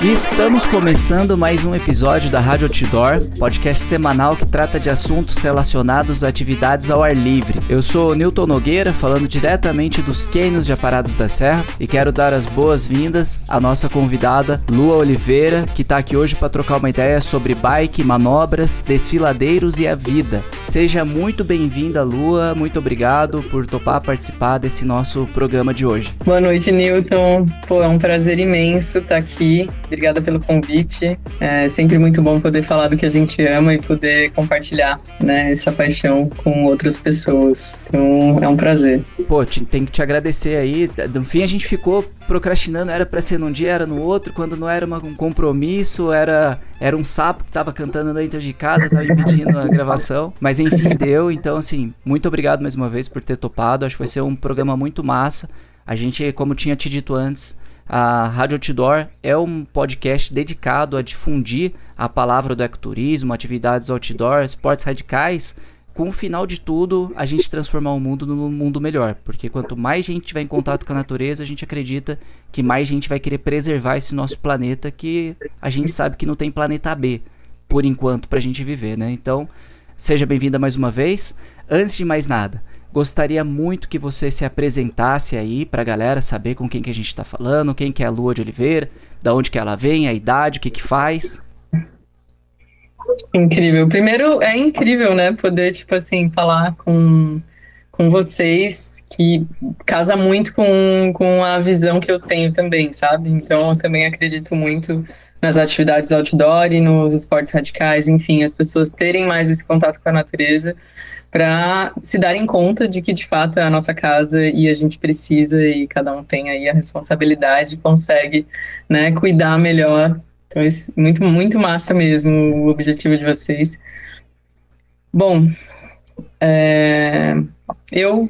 E estamos começando mais um episódio da Rádio Outdoor, podcast semanal que trata de assuntos relacionados a atividades ao ar livre. Eu sou o Nilton Nogueira, falando diretamente dos cânions de Aparados da Serra, e quero dar as boas-vindas à nossa convidada Lua Oliveira, que está aqui hoje para trocar uma ideia sobre bike, manobras, desfiladeiros e a vida. Seja muito bem-vinda, Lua, muito obrigado por topar participar desse nosso programa de hoje. Boa noite, Nilton. Pô, é um prazer imenso estar aqui. Obrigada pelo convite, é sempre muito bom poder falar do que a gente ama e poder compartilhar, né, essa paixão com outras pessoas, então é um prazer. Pô, tem que te agradecer aí, no fim a gente ficou procrastinando, era pra ser num dia, era no outro, quando não era um compromisso, era um sapo que tava cantando dentro de casa, tava impedindo a gravação, mas enfim, deu, então assim, muito obrigado mais uma vez por ter topado, acho que vai ser um programa muito massa, a gente, como tinha te dito antes, a Rádio Outdoor é um podcast dedicado a difundir a palavra do ecoturismo, atividades outdoor, esportes radicais, com o final de tudo, a gente transformar o mundo num mundo melhor, porque quanto mais gente tiver em contato com a natureza, a gente acredita que mais gente vai querer preservar esse nosso planeta, que a gente sabe que não tem planeta B, por enquanto, pra gente viver, né? Então, seja bem-vinda mais uma vez. Antes de mais nada, gostaria muito que você se apresentasse aí pra galera saber com quem que a gente tá falando, quem que é a Lua de Oliveira, da onde que ela vem, a idade, o que que faz. Incrível. Primeiro, é incrível, né, poder, tipo assim, falar com vocês, que casa muito com a visão que eu tenho também, sabe? Então, eu também acredito muito nas atividades outdoor e nos esportes radicais, enfim, as pessoas terem mais esse contato com a natureza, para se darem conta de que, de fato, é a nossa casa e a gente precisa e cada um tem aí a responsabilidade e consegue, né, cuidar melhor. Então, isso é muito, muito massa mesmo o objetivo de vocês. Bom, eu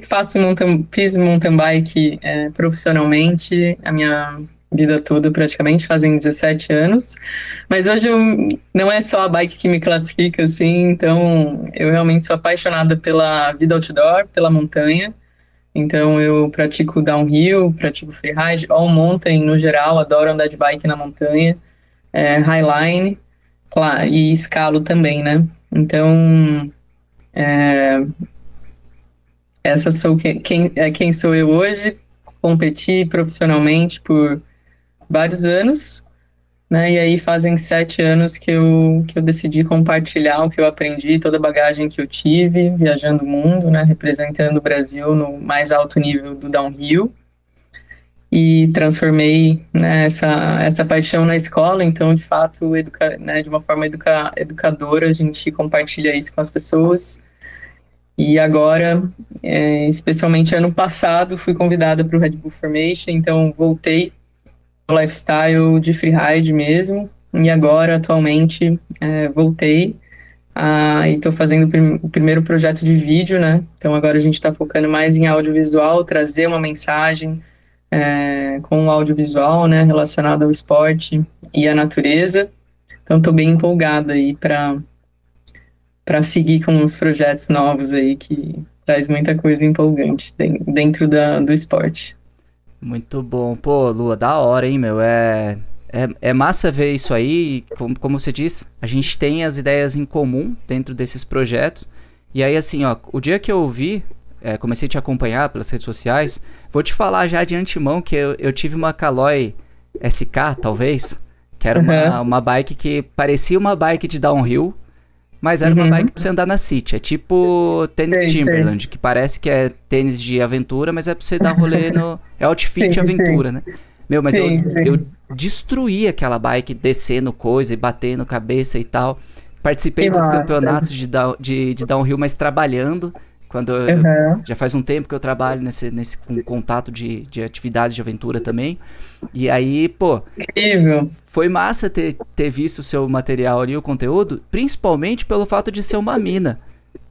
fiz mountain bike profissionalmente a minha vida toda praticamente, fazem 17 anos, mas hoje não é só a bike que me classifica, assim, então eu realmente sou apaixonada pela vida outdoor, pela montanha, então eu pratico downhill, pratico freeride, all mountain no geral, adoro andar de bike na montanha, highline, claro, e escalo também, né, então essa sou quem sou eu hoje, competi profissionalmente por vários anos, né, e aí fazem 7 anos que eu decidi compartilhar o que eu aprendi, toda a bagagem que eu tive, viajando o mundo, né, representando o Brasil no mais alto nível do downhill, e transformei, né, essa paixão na escola, então, de fato, né, de uma forma educadora, a gente compartilha isso com as pessoas. E agora, especialmente ano passado, fui convidada para o Red Bull Formation, então voltei ao lifestyle de freeride mesmo, e agora, atualmente, voltei e estou fazendo o primeiro projeto de vídeo, né? Então agora a gente está focando mais em audiovisual, trazer uma mensagem com o audiovisual, né, relacionado ao esporte e à natureza, então estou bem empolgada aí para seguir com uns projetos novos aí, que traz muita coisa empolgante dentro do esporte. Muito bom. Pô, Lua, da hora, hein, meu? É massa ver isso aí, como você disse, a gente tem as ideias em comum dentro desses projetos, e aí, assim, ó, o dia que eu vi, comecei a te acompanhar pelas redes sociais, vou te falar já de antemão que eu tive uma Caloi SK, talvez, que era uma bike que parecia uma bike de downhill, mas era uma bike pra você andar na city, é tipo tênis Timberland, que parece que é tênis de aventura, mas é pra você dar rolê no... é outfit aventura, né? Meu, mas eu destruí aquela bike descendo coisa e batendo cabeça e tal. Participei dos campeonatos de downhill, mas trabalhando, quando eu, já faz um tempo que eu trabalho nesse contato de atividades de aventura também. E aí, pô... Incrível! Foi massa ter visto o seu material ali, o conteúdo, principalmente pelo fato de ser uma mina.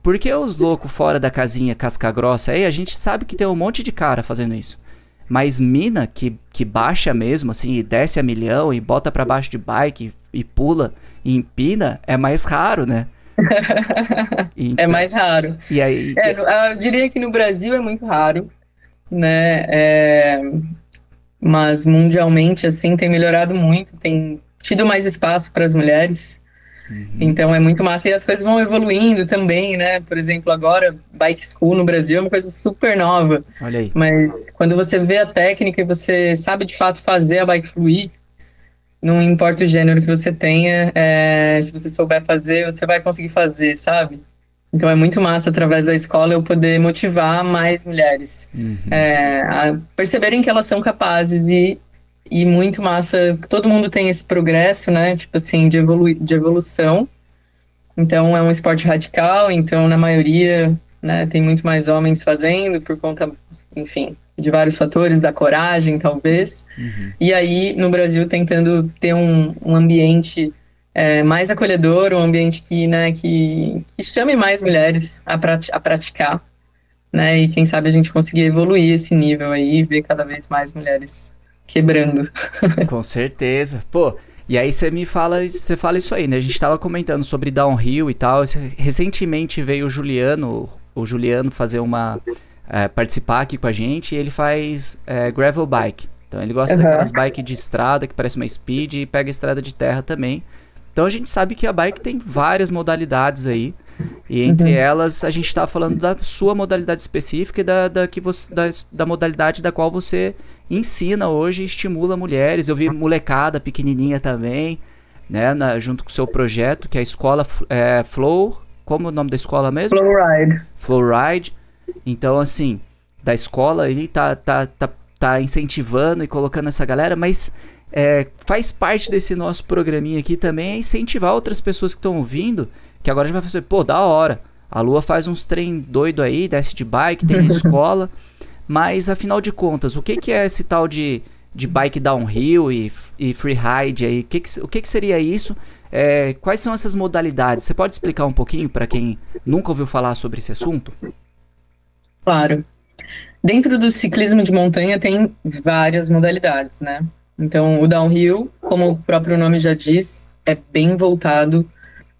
Porque os loucos fora da casinha casca grossa aí, a gente sabe que tem um monte de cara fazendo isso. Mas mina que baixa mesmo, assim, e desce a milhão e bota pra baixo de bike e pula e empina, é mais raro, né? Então, é mais raro. E aí, eu diria que no Brasil é muito raro, né? mas mundialmente, assim, tem melhorado muito, tem tido mais espaço para as mulheres. Uhum. Então é muito massa, e as coisas vão evoluindo também, né? Por exemplo, agora Bike School no Brasil é uma coisa super nova. Olha aí. Mas quando você vê a técnica e você sabe de fato fazer a bike fluir, não importa o gênero que você tenha, se você souber fazer, você vai conseguir fazer, sabe? Então é muito massa, através da escola, eu poder motivar mais mulheres, uhum, a perceberem que elas são capazes e muito massa. Todo mundo tem esse progresso, né? Tipo assim, de evolução. Então é um esporte radical, então na maioria, né, tem muito mais homens fazendo por conta, enfim, de vários fatores, da coragem, talvez. Uhum. E aí, no Brasil, tentando ter um ambiente mais acolhedor, um ambiente que, né, que chame mais mulheres a praticar, né? E quem sabe a gente conseguir evoluir esse nível aí e ver cada vez mais mulheres quebrando. Com certeza. Pô, e aí você fala isso aí, né? A gente tava comentando sobre downhill e tal. Recentemente veio o Juliano fazer participar aqui com a gente, e ele faz gravel bike. Então ele gosta, uhum, daquelas bikes de estrada que parece uma speed e pega estrada de terra também. Então a gente sabe que a bike tem várias modalidades aí, e entre, uhum, elas a gente tá falando da sua modalidade específica e da modalidade da qual você ensina hoje e estimula mulheres. Eu vi molecada pequenininha também, né, junto com o seu projeto, que é a escola Flow, como é o nome da escola mesmo? FlowRide. FlowRide. Então, assim, da escola aí tá incentivando e colocando essa galera, mas faz parte desse nosso programinha aqui também incentivar outras pessoas que estão ouvindo, que agora já vai fazer, pô, da hora, a Lua faz uns trem doido aí, desce de bike, tem na escola, mas afinal de contas, o que é esse tal de bike downhill e freeride aí? O que seria isso? Quais são essas modalidades? Você pode explicar um pouquinho para quem nunca ouviu falar sobre esse assunto? Claro. Dentro do ciclismo de montanha tem várias modalidades, né? Então, o downhill, como o próprio nome já diz, é bem voltado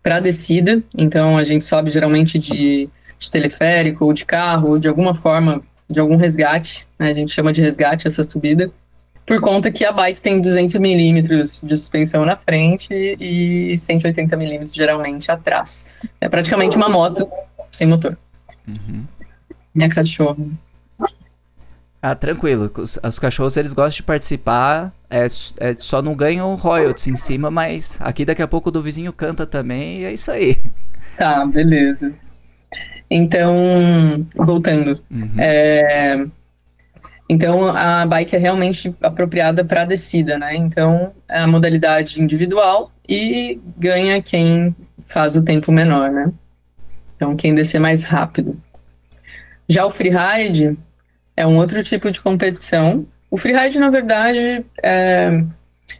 para descida. Então, a gente sobe geralmente de teleférico, ou de carro, ou de alguma forma, de algum resgate, né? A gente chama de resgate essa subida, por conta que a bike tem 200 mm de suspensão na frente e 180 mm geralmente atrás. É praticamente uma moto sem motor. Uhum. Minha cachorra. Ah, tranquilo. Os cachorros, eles gostam de participar, só não ganham royalties em cima, mas aqui daqui a pouco o do vizinho canta também, e é isso aí. Tá, beleza. Então, voltando. Uhum. Então, a bike é realmente apropriada para descida, né? Então, é a modalidade individual e ganha quem faz o tempo menor, né? Então, quem descer mais rápido. Já o freeride é um outro tipo de competição. O freeride, na verdade,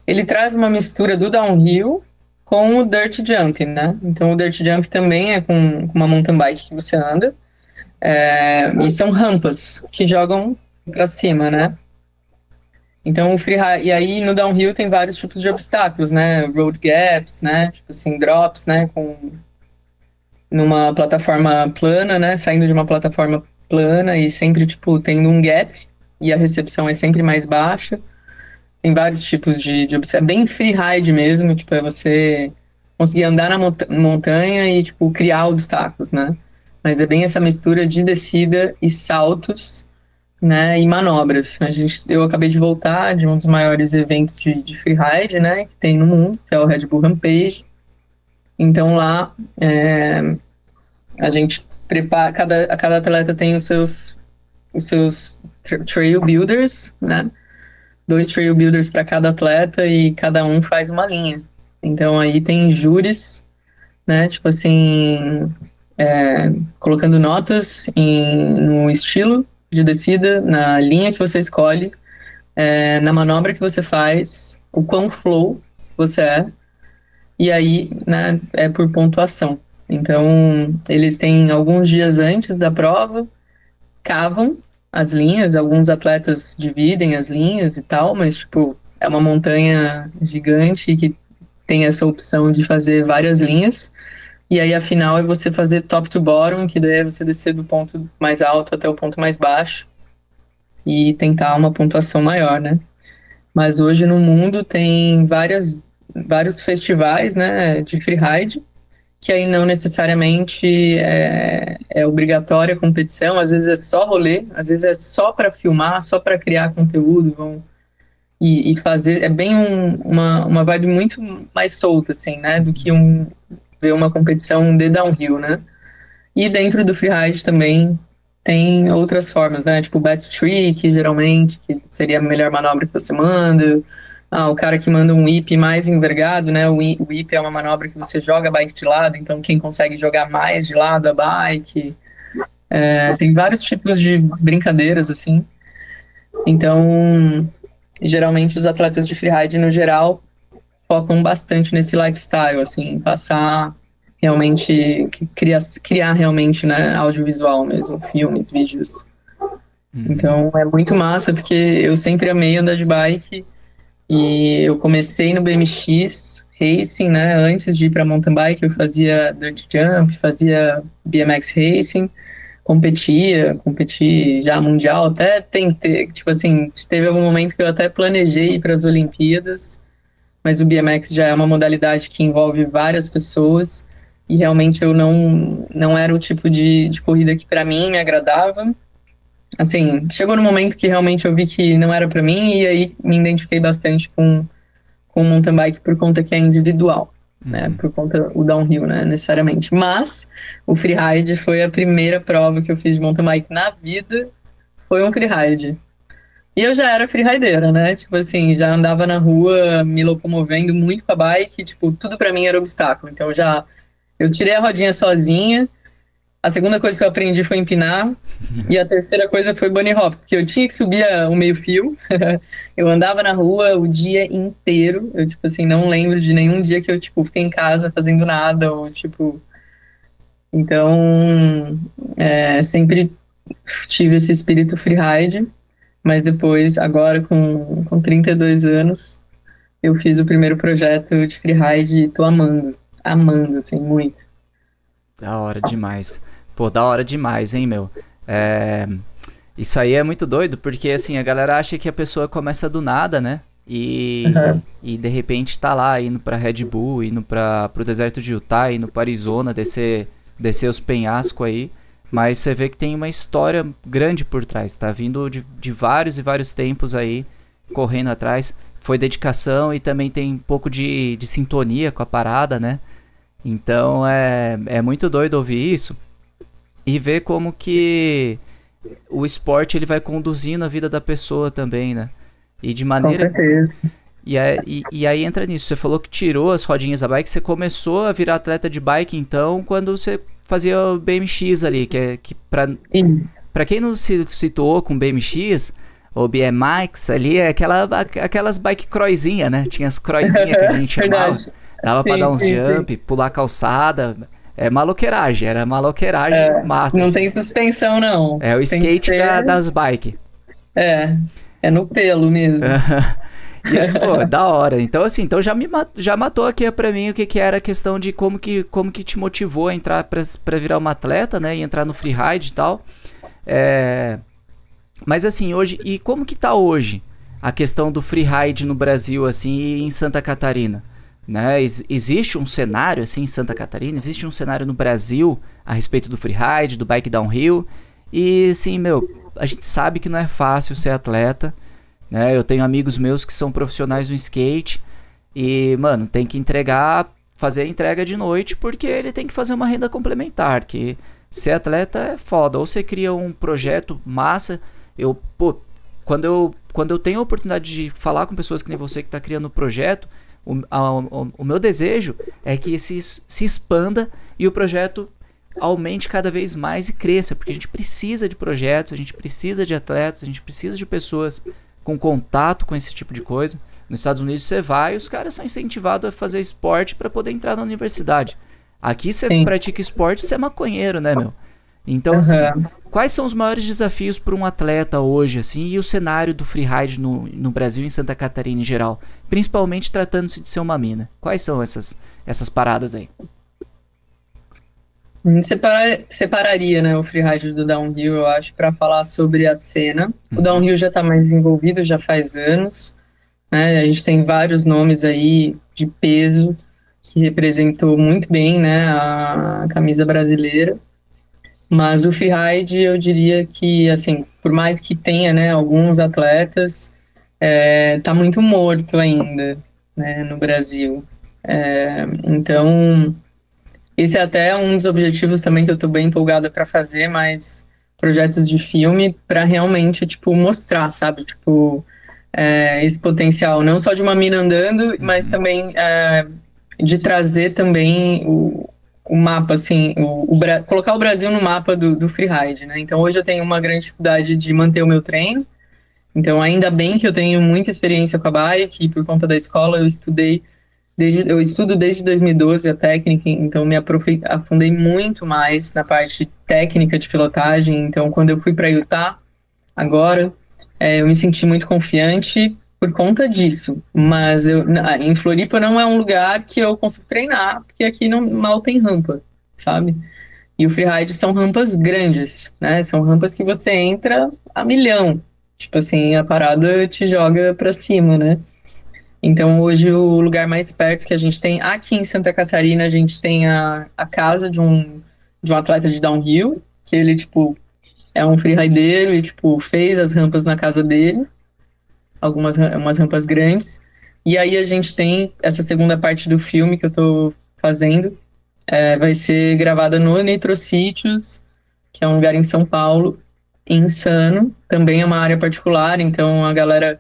ele traz uma mistura do downhill com o dirt jump, né? Então, o dirt jump também é com uma mountain bike que você anda. E são rampas que jogam para cima, né? Então, o freeride... E aí, no downhill, tem vários tipos de obstáculos, né? Road gaps, né? Tipo assim, drops, né? Numa plataforma plana, né? Saindo de uma plataforma plana e sempre, tipo, tendo um gap, e a recepção é sempre mais baixa. Tem vários tipos de obstáculos, é bem freeride mesmo, tipo, é você conseguir andar na montanha e, tipo, criar obstáculos, né? Mas é bem essa mistura de descida e saltos, né, e manobras. Eu acabei de voltar de um dos maiores eventos de freeride, né, que tem no mundo, que é o Red Bull Rampage. Então lá, a gente prepara, cada atleta tem os seus trail builders, né? 2 trail builders para cada atleta, e cada um faz uma linha. Então aí tem júris, né? Tipo assim, colocando notas no estilo de descida, na linha que você escolhe, na manobra que você faz, o quão flow você é. E aí, né, é por pontuação. Então, eles têm alguns dias antes da prova, cavam as linhas, alguns atletas dividem as linhas e tal, mas, tipo, é uma montanha gigante que tem essa opção de fazer várias linhas. E aí, afinal, é você fazer top to bottom, que daí é você descer do ponto mais alto até o ponto mais baixo e tentar uma pontuação maior, né? Mas hoje no mundo tem vários festivais, né, de freeride, que aí não necessariamente é obrigatória a competição, às vezes é só rolê, às vezes é só para filmar, só para criar conteúdo, e fazer, é bem uma vibe muito mais solta, assim, né, do que ver uma competição de downhill, né. E dentro do freeride também tem outras formas, né, tipo best trick, geralmente, que seria a melhor manobra que você manda. O cara que manda um whip mais envergado, né? O whip é uma manobra que você joga a bike de lado, então quem consegue jogar mais de lado a bike. Tem vários tipos de brincadeiras, assim. Então, geralmente os atletas de freeride, no geral, focam bastante nesse lifestyle, assim, passar realmente, criar realmente, né, audiovisual mesmo, filmes, vídeos. Então, é muito massa, porque eu sempre amei andar de bike. E eu comecei no BMX Racing, né, antes de ir para mountain bike, eu fazia dirt jump, fazia BMX Racing, competi já mundial, até tentei, tipo assim, teve algum momento que eu até planejei ir para as Olimpíadas, mas o BMX já é uma modalidade que envolve várias pessoas, e realmente eu não era o tipo de corrida que para mim me agradava. Assim, chegou no momento que realmente eu vi que não era pra mim, e aí me identifiquei bastante com mountain bike por conta que é individual, né, por conta o downhill, né, necessariamente. Mas o freeride foi a primeira prova que eu fiz de mountain bike na vida, foi um freeride. E eu já era freerideira, né, tipo assim, já andava na rua me locomovendo muito com a bike, tipo, tudo pra mim era obstáculo, então eu tirei a rodinha sozinha. A segunda coisa que eu aprendi foi empinar, e a terceira coisa foi bunny hop, porque eu tinha que subir o meio fio, eu andava na rua o dia inteiro, eu, tipo assim, não lembro de nenhum dia que eu, tipo, fiquei em casa fazendo nada, ou, tipo... Então, sempre tive esse espírito freeride, mas depois, agora com 32 anos, eu fiz o primeiro projeto de freeride e tô amando, assim, muito. Da hora demais. Pô, da hora demais, hein, meu? Isso aí é muito doido, porque, assim, a galera acha que a pessoa começa do nada, né? E de repente tá lá, indo pra Red Bull, indo pro deserto de Utah, indo pra Arizona, descer os penhascos aí. Mas você vê que tem uma história grande por trás, tá? Vindo de vários e vários tempos aí, correndo atrás. Foi dedicação e também tem um pouco de sintonia com a parada, né? Então é muito doido ouvir isso e ver como que o esporte ele vai conduzindo a vida da pessoa também, né? E de maneira... E aí entra nisso, você falou que tirou as rodinhas da bike, você começou a virar atleta de bike então quando você fazia o BMX ali, que pra quem não se situou com BMX... O BMX ali é aquelas bike croizinha, né? Tinha as croizinhas que a gente chamava. Dava pra dar uns jump, pular calçada. É maloqueiragem, era maloqueiragem massa. Não tem suspensão, não. É o skate das bikes. É no pelo mesmo. E aí, pô, da hora. Então, assim, já matou aqui pra mim o que era a questão de como que te motivou a entrar pra virar uma atleta, né? E entrar no freeride e tal. Mas, assim, hoje... E como que tá hoje a questão do freeride no Brasil, assim, e em Santa Catarina? Né? Existe um cenário, assim, em Santa Catarina? Existe um cenário no Brasil a respeito do freeride, do bike downhill? E, assim, meu, a gente sabe que não é fácil ser atleta, né? Eu tenho amigos meus que são profissionais no skate e, mano, tem que fazer a entrega de noite porque ele tem que fazer uma renda complementar, que ser atleta é foda. Ou você cria um projeto massa... Quando eu tenho a oportunidade de falar com pessoas que nem você que está criando o projeto, o meu desejo é que se expanda e o projeto aumente cada vez mais e cresça, porque a gente precisa de projetos, a gente precisa de atletas, a gente precisa de pessoas com contato com esse tipo de coisa. Nos Estados Unidos você vai e os caras são incentivados a fazer esporte para poder entrar na universidade. Aqui você pratica esporte, você é maconheiro, né, meu? Então, assim, quais são os maiores desafios para um atleta hoje, assim, e o cenário do freeride no Brasil e em Santa Catarina em geral? Principalmente tratando-se de ser uma mina. Quais são essas paradas aí? Separaria, né, o freeride do downhill, eu acho, para falar sobre a cena. O downhill já está mais envolvido, já faz anos. né? A gente tem vários nomes aí de peso que representou muito bem, né, a camisa brasileira. Mas o freeride, eu diria que, assim, por mais que tenha, né, alguns atletas, tá muito morto ainda, né, no Brasil. Então, esse é até um dos objetivos também que eu tô bem empolgada para fazer, mas projetos de filme para realmente, tipo, mostrar, sabe, tipo, esse potencial, não só de uma mina andando, mas também de trazer também o mapa, assim, colocar o Brasil no mapa do freeride, né? Então, hoje eu tenho uma grande dificuldade de manter o meu treino, então ainda bem que eu tenho muita experiência com a bike, e por conta da escola eu estudo desde 2012 a técnica, então me afundei muito mais na parte técnica de pilotagem. Então, quando eu fui para Utah, agora, eu me senti muito confiante por conta disso, mas em Floripa não é um lugar que eu consigo treinar, porque aqui mal tem rampa, sabe? E o freeride são rampas grandes, né? São rampas que você entra a milhão, tipo assim, a parada te joga pra cima, né? Então hoje o lugar mais perto que a gente tem, aqui em Santa Catarina, a gente tem a casa de um atleta de downhill, que ele, tipo, é um freerideiro e, tipo, fez as rampas na casa dele, umas rampas grandes. E aí a gente tem essa segunda parte do filme que eu tô fazendo, vai ser gravada no Nitro Cítios, que é um lugar em São Paulo, insano, também é uma área particular, então a galera,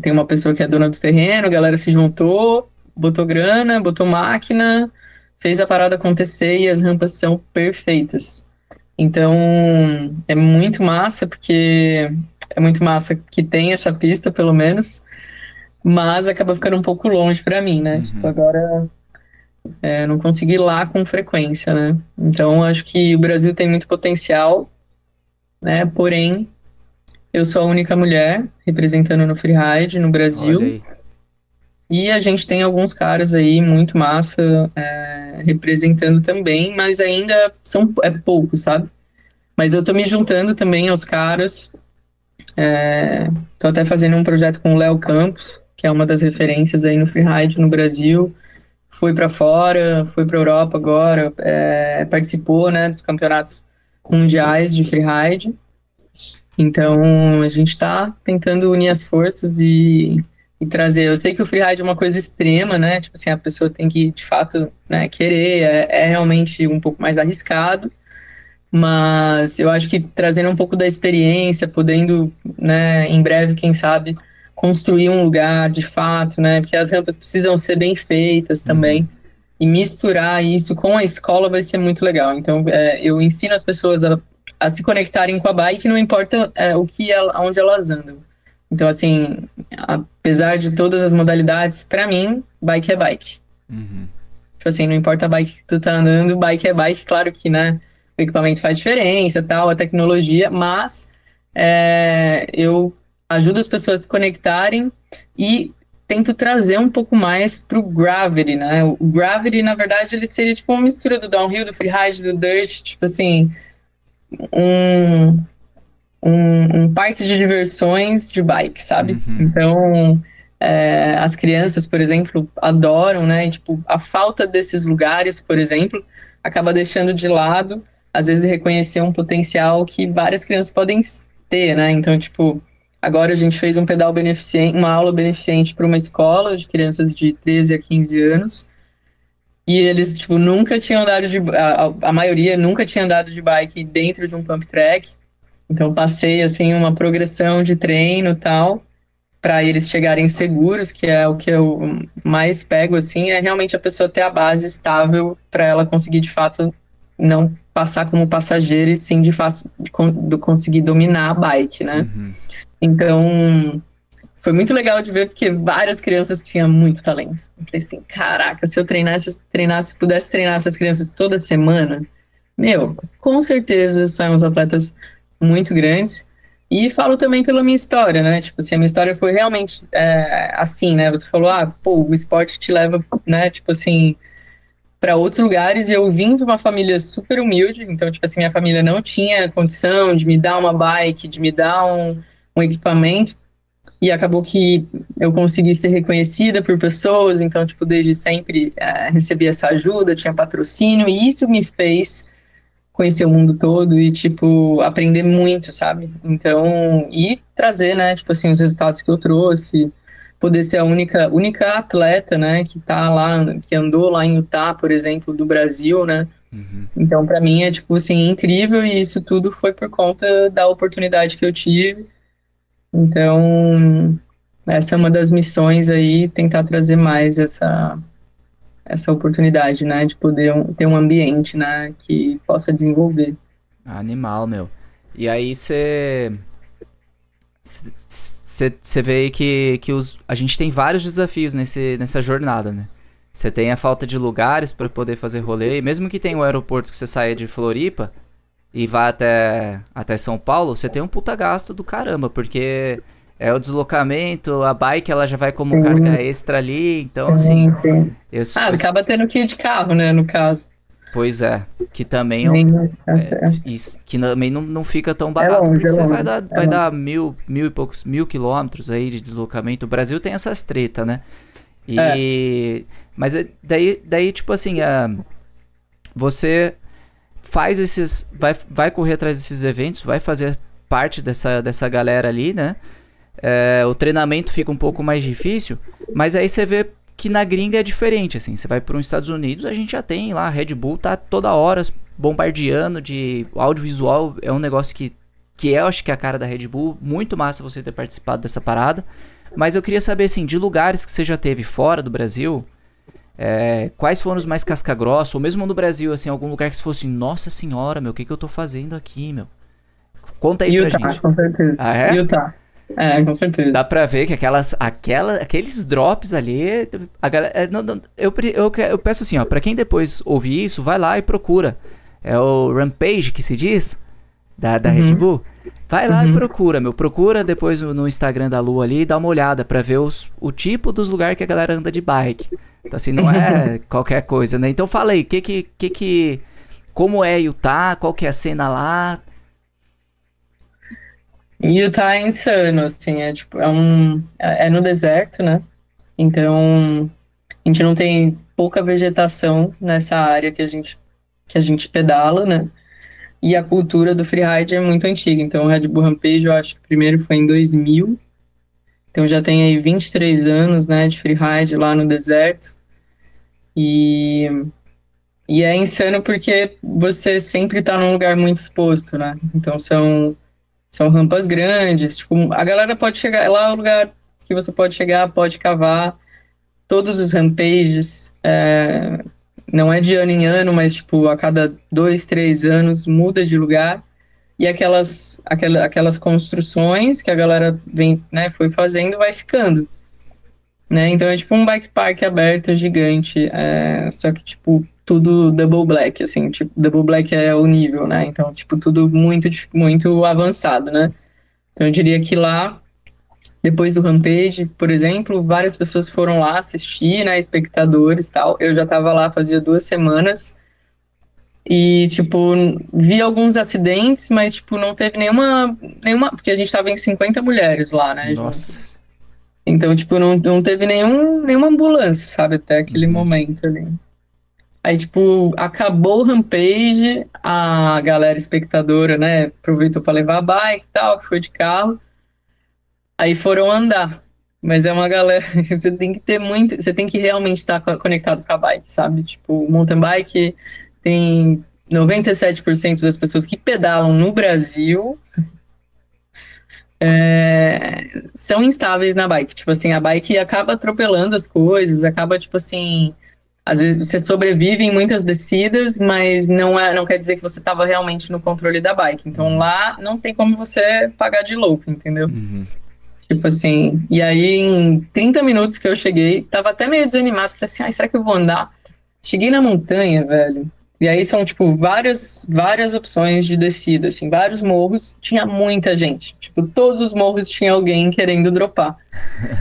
tem uma pessoa que é dona do terreno, a galera se juntou, botou grana, botou máquina, fez a parada acontecer e as rampas são perfeitas. Então, é muito massa, porque é muito massa que tem essa pista, pelo menos, mas acaba ficando um pouco longe pra mim, né? Uhum. Tipo, agora, não consegui ir lá com frequência, né? Então, acho que o Brasil tem muito potencial, né? Porém, eu sou a única mulher representando no freeride no Brasil. E a gente tem alguns caras aí muito massa representando também, mas ainda é pouco, sabe? Mas eu tô me juntando também aos caras. Tô até fazendo um projeto com o Léo Campos, que é uma das referências aí no freeride no Brasil. Foi para fora, foi para Europa agora, participou, né, dos campeonatos mundiais de freeride. Então a gente tá tentando unir as forças e trazer. Eu sei que o freeride é uma coisa extrema, né? Tipo assim, a pessoa tem que, de fato, né, querer, é realmente um pouco mais arriscado, mas eu acho que trazendo um pouco da experiência, podendo, né, em breve, quem sabe, construir um lugar de fato, né? Porque as rampas precisam ser bem feitas também. E misturar isso com a escola vai ser muito legal. Então, eu ensino as pessoas a se conectarem com a bike, não importa onde elas andam. Então, assim, apesar de todas as modalidades, pra mim, bike é bike. Uhum. Tipo assim, não importa a bike que tu tá andando, bike é bike. Claro que, né, o equipamento faz diferença, tal, a tecnologia, mas eu ajudo as pessoas a se conectarem e tento trazer um pouco mais pro gravity, né? O gravity, na verdade, ele seria tipo uma mistura do downhill, do freeride, do dirt, tipo assim, um parque de diversões de bike, sabe? Uhum. Então, as crianças, por exemplo, adoram, né? E, tipo, a falta desses lugares, por exemplo, acaba deixando de lado, às vezes, reconhecer um potencial que várias crianças podem ter, né? Então, tipo, agora a gente fez um pedal beneficente, uma aula beneficente para uma escola de crianças de 13 a 15 anos. E eles, tipo, nunca tinham andado a maioria nunca tinha andado de bike dentro de um pump track. Então, passei, assim, uma progressão de treino e tal, para eles chegarem seguros, que é o que eu mais pego, assim, é realmente a pessoa ter a base estável para ela conseguir, de fato, não passar como passageira e sim, de fato, conseguir dominar a bike, né? Uhum. Então, foi muito legal de ver, porque várias crianças tinham muito talento. Eu falei assim, caraca, se eu pudesse treinar essas crianças toda semana, meu, com certeza saem uns atletas muito grandes. E falo também pela minha história, né? Tipo assim, a minha história foi realmente assim, né? Você falou, o esporte te leva, né? Tipo assim, para outros lugares. E eu vim de uma família super humilde, então, tipo assim, minha família não tinha condição de me dar uma bike, de me dar um equipamento. E acabou que eu consegui ser reconhecida por pessoas, então, tipo, desde sempre recebi essa ajuda, tinha patrocínio, e isso me fez conhecer o mundo todo e, tipo, aprender muito, sabe? Então, e trazer, né, tipo assim, os resultados que eu trouxe, poder ser a única atleta, né, que tá lá, que andou lá em Utah, por exemplo, do Brasil, né? Uhum. Então, pra mim, é, tipo, assim, incrível, e isso tudo foi por conta da oportunidade que eu tive. Então, essa é uma das missões aí, tentar trazer mais essa oportunidade, né, de poder ter um ambiente, né, que possa desenvolver. Animal, meu. E aí você vê que a gente tem vários desafios nessa jornada, né? Você tem a falta de lugares para poder fazer rolê, e mesmo que tenha o aeroporto que você saia de Floripa e vá até São Paulo, você tem um puta gasto do caramba, porque é o deslocamento, a bike ela já vai como sim, carga extra ali, então sim, assim... Sim. Acaba tendo que ir de carro, né, no caso. Pois é, que também que também não fica tão barato, longe, porque você vai dar mil e poucos quilômetros aí de deslocamento. O Brasil tem essas tretas, né? Mas daí tipo assim, você... faz esses, vai correr atrás desses eventos, vai fazer parte dessa galera ali, né? O treinamento fica um pouco mais difícil, mas aí você vê que na gringa é diferente, assim. Você vai para os Estados Unidos, a gente já tem lá, a Red Bull tá toda hora bombardeando de audiovisual, é um negócio que eu acho que é a cara da Red Bull, muito massa você ter participado dessa parada. Mas eu queria saber, assim, de lugares que você já teve fora do Brasil... quais foram os mais casca-grossa, ou mesmo no Brasil, assim, algum lugar que se fosse, nossa senhora, meu, o que eu tô fazendo aqui, meu? Conta aí Utah, pra gente. Com certeza. Ah, é? Utah. É, com certeza. Dá pra ver que aqueles drops ali, a galera, não, eu peço assim, ó, pra quem depois ouvir isso, vai lá e procura. É o Rampage, que se diz, da Red Bull. Vai lá e procura, meu. Procura depois no Instagram da Lua ali, dá uma olhada pra ver o tipo dos lugares que a galera anda de bike. Então, assim, não é qualquer coisa, né? Então, fala aí, como é Utah, qual que é a cena lá? Utah é insano, assim, é no deserto, né? Então, a gente não tem pouca vegetação nessa área que a gente pedala, né? E a cultura do freeride é muito antiga, então o Red Bull Rampage, eu acho que primeiro foi em 2000, então já tem aí 23 anos, né, de freeride lá no deserto. E é insano porque você sempre tá num lugar muito exposto, né? Então são rampas grandes, tipo, a galera pode chegar, lá é o lugar que você pode chegar, pode cavar. Todos os rampages, não é de ano em ano, mas tipo, a cada 2-3 anos muda de lugar. E aquelas construções que a galera vem, né, foi fazendo, vai ficando, né? Então é tipo um bike park aberto, gigante, só que tipo, tudo double black, assim, tipo, double black é o nível, né? Então, tipo, tudo muito, muito avançado, né? Então eu diria que lá, depois do Rampage, por exemplo, várias pessoas foram lá assistir, né, espectadores e tal. Eu já tava lá fazia 2 semanas, e, tipo, vi alguns acidentes, mas, tipo, não teve nenhuma... Porque a gente tava em 50 mulheres lá, né? Nossa. Então, tipo, não teve nenhuma ambulância, sabe? Até aquele momento ali. Aí, tipo, acabou o Rampage, a galera espectadora, né, aproveitou pra levar a bike e tal, que foi de carro. Aí foram andar. Mas é uma galera... Você tem que ter muito... Você tem que realmente estar conectado com a bike, sabe? Tipo, mountain bike... Tem 97% das pessoas que pedalam no Brasil são instáveis na bike. Tipo assim, a bike acaba atropelando as coisas, acaba, tipo assim... Às vezes você sobrevive em muitas descidas, mas não quer dizer que você estava realmente no controle da bike. Então lá não tem como você pagar de louco, entendeu? Uhum. Tipo assim... E aí, em 30 minutos que eu cheguei, tava até meio desanimado. Falei assim, será que eu vou andar? Cheguei na montanha, velho. E aí são, tipo, várias opções de descida, assim, vários morros, tinha muita gente. Tipo, todos os morros tinha alguém querendo dropar.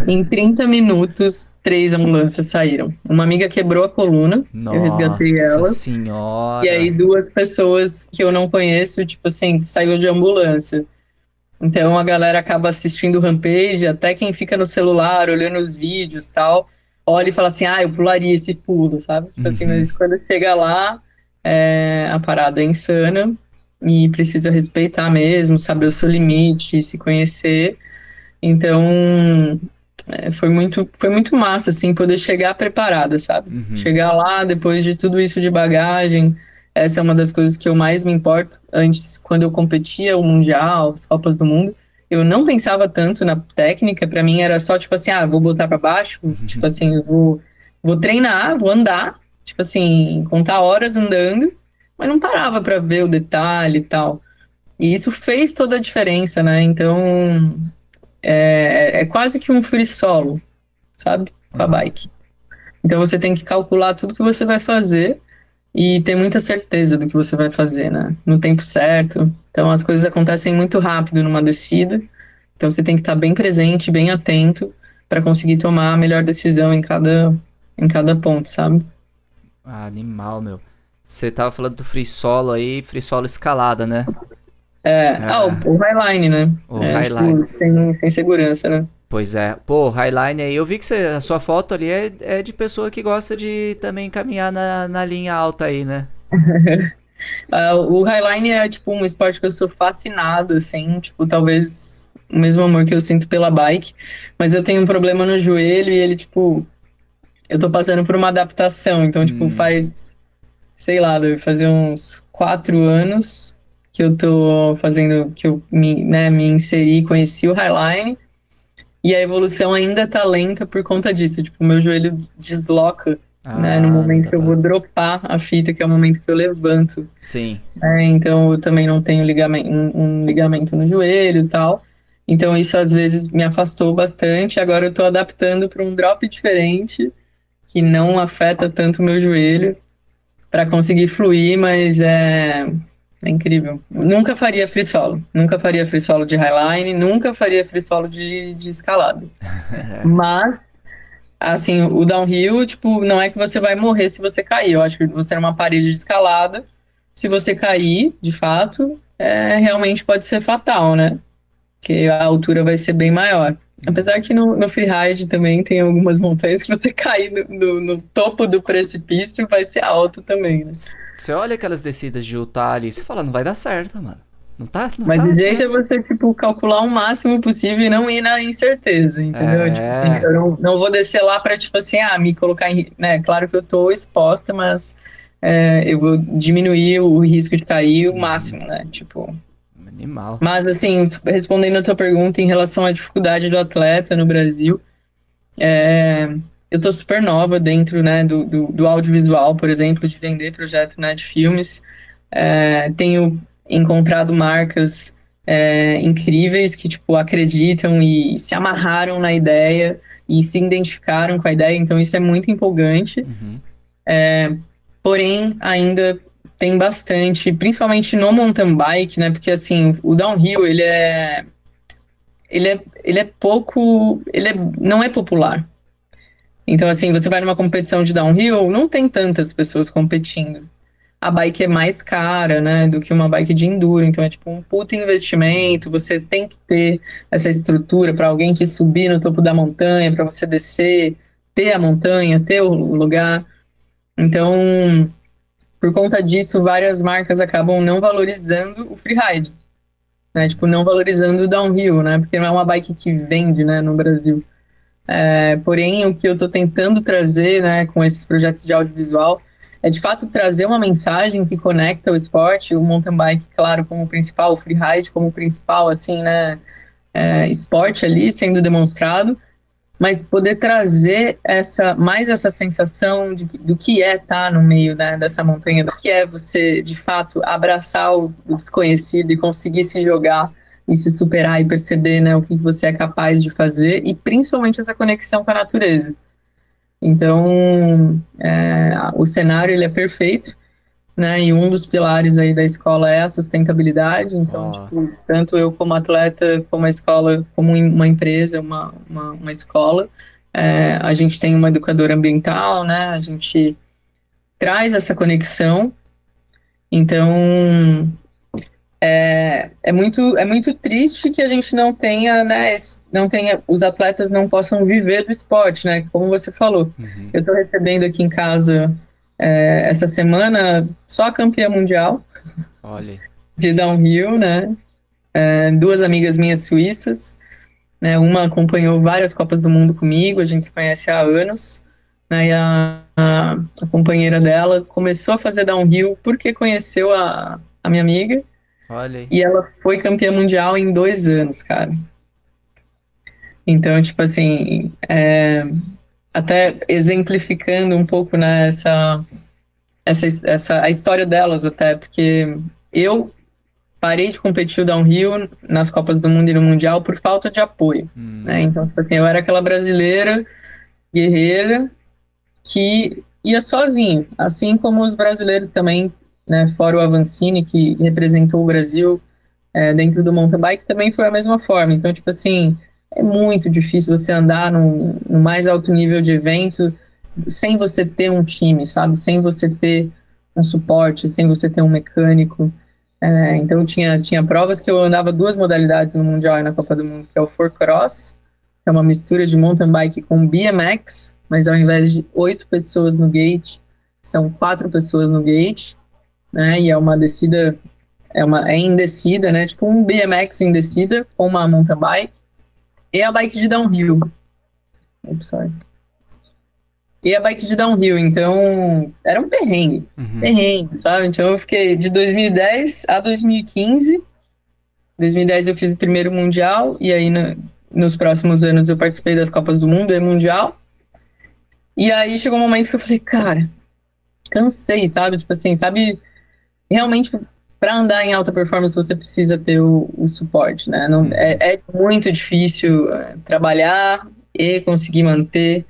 Em 30 minutos, 3 ambulâncias saíram. Uma amiga quebrou a coluna, nossa, eu resgatei ela. Nossa senhora! E aí 2 pessoas que eu não conheço, tipo assim, saiu de ambulância. Então a galera acaba assistindo o Rampage, até quem fica no celular, olhando os vídeos e tal, olha e fala assim, ah, eu pularia esse pulo, sabe? Tipo assim, mas quando chega lá, a parada é insana e precisa respeitar mesmo, saber o seu limite, se conhecer. Então foi muito massa, assim, poder chegar preparada, sabe? Chegar lá depois de tudo isso de bagagem. Essa é uma das coisas que eu mais me importo. Antes, quando eu competia o Mundial, as Copas do Mundo, eu não pensava tanto na técnica. Pra mim era só, tipo assim, ah, vou botar pra baixo. Tipo assim, eu vou treinar, vou andar. Tipo assim, contar horas andando. Mas não parava pra ver o detalhe e tal. E isso fez toda a diferença, né? Então, é quase que um free solo, sabe? Com a bike. Então, você tem que calcular tudo que você vai fazer. E ter muita certeza do que você vai fazer, né? No tempo certo. Então, as coisas acontecem muito rápido numa descida. Então, você tem que estar bem presente, bem atento para conseguir tomar a melhor decisão em cada ponto, sabe? Ah, animal, meu. Você tava falando do free solo aí, free solo escalada, né? O highline, né? O highline. Tipo, sem segurança, né? Pois é. Pô, highline aí, eu vi que a sua foto ali é de pessoa que gosta de também caminhar na linha alta aí, né? O highline é, tipo, um esporte que eu sou fascinado, assim, tipo, talvez o mesmo amor que eu sinto pela bike, mas eu tenho um problema no joelho e ele, tipo, eu tô passando por uma adaptação, então, tipo, faz, sei lá, deve fazer uns 4 anos que eu tô fazendo, que eu me inseri, conheci o highline. E a evolução ainda tá lenta por conta disso. Tipo, meu joelho desloca, né? No momento que eu vou dropar a fita, que é o momento que eu levanto. Sim. Então, eu também não tenho um ligamento no joelho e tal. Então, isso às vezes me afastou bastante. Agora eu tô adaptando para um drop diferente, que não afeta tanto o meu joelho, para conseguir fluir, mas é incrível. Nunca faria free solo. Nunca faria free solo de highline. Nunca faria free solo de escalada. Mas, assim, o downhill, tipo, não é que você vai morrer se você cair. Eu acho que você é numa parede de escalada. Se você cair, de fato, realmente pode ser fatal, né? Porque a altura vai ser bem maior. Apesar que no freeride também tem algumas montanhas que você cair no topo do precipício vai ser alto também, né? Você olha aquelas descidas de Utah ali, você fala, não vai dar certo, mano. Mas o jeito é você, tipo, calcular o máximo possível e não ir na incerteza, entendeu? Tipo, eu não vou descer lá pra, tipo assim, me colocar em... Né? Claro que eu tô exposta, mas eu vou diminuir o risco de cair o máximo, né? Tipo... Animal. Mas, assim, respondendo a tua pergunta em relação à dificuldade do atleta no Brasil, eu tô super nova dentro, né, do audiovisual, por exemplo, de vender projeto, né, de filmes. Tenho encontrado marcas incríveis que, tipo, acreditam e se amarraram na ideia e se identificaram com a ideia, então isso é muito empolgante. Porém, ainda... Tem bastante, principalmente no mountain bike, né? Porque, assim, o downhill, não é popular. Então, assim, você vai numa competição de downhill, não tem tantas pessoas competindo. A bike é mais cara, né? Do que uma bike de enduro. Então, é tipo um puta investimento. Você tem que ter essa estrutura para alguém que subir no topo da montanha, para você descer, ter a montanha, ter o lugar. Então... Por conta disso, várias marcas acabam não valorizando o freeride, né? Tipo, não valorizando o downhill, né? Porque não é uma bike que vende, né, no Brasil. Porém, o que eu tô tentando trazer, né, com esses projetos de audiovisual é, de fato, trazer uma mensagem que conecta o esporte, o mountain bike, claro, como principal, o freeride como principal, assim, né, esporte ali sendo demonstrado, mas poder trazer mais essa sensação do que é estar no meio, né, dessa montanha, do que é você, de fato, abraçar o desconhecido e conseguir se jogar e se superar e perceber, né, o que você é capaz de fazer e, principalmente, essa conexão com a natureza. Então, o cenário, ele é perfeito, né, e um dos pilares aí da escola é a sustentabilidade, então, tipo, tanto eu como atleta, como a escola, como uma empresa, uma escola, a gente tem uma educadora ambiental, né, a gente traz essa conexão, então, É muito triste que a gente não tenha, né, os atletas não possam viver do esporte, né, como você falou. Uhum. Eu estou recebendo aqui em casa essa semana só a campeã mundial. Olha. De downhill, né, duas amigas minhas suíças, né, uma acompanhou várias Copas do Mundo comigo, a gente se conhece há anos, né, e a companheira dela começou a fazer downhill porque conheceu a minha amiga. Olha aí. E ela foi campeã mundial em 2 anos, cara. Então, tipo assim, até exemplificando um pouco, né, a história delas até, porque eu parei de competir o downhill nas Copas do Mundo e no Mundial por falta de apoio, né? Então, tipo assim, eu era aquela brasileira guerreira que ia sozinho, assim como os brasileiros também, né, fora o Avancini, que representou o Brasil dentro do mountain bike, também foi a mesma forma. Então, tipo assim, é muito difícil você andar no mais alto nível de evento sem você ter um time, sabe? Sem você ter um suporte, sem você ter um mecânico. Então, tinha provas que eu andava duas modalidades no Mundial e na Copa do Mundo, que é o four cross, que é uma mistura de mountain bike com BMX, mas ao invés de 8 pessoas no gate, são 4 pessoas no gate, né, e é uma descida, é em descida, né, tipo um BMX em descida, com uma mountain bike, e a bike de downhill. Oops, sorry. E a bike de downhill, então, era um perrengue, uhum. Perrengue, sabe, então eu fiquei de 2010 a 2015, em 2010 eu fiz o primeiro mundial, e aí nos próximos anos eu participei das Copas do Mundo e mundial, e aí chegou um momento que eu falei, cara, cansei, sabe, tipo assim, sabe, realmente, para andar em alta performance, você precisa ter o suporte, né? Não, é muito difícil trabalhar e conseguir manter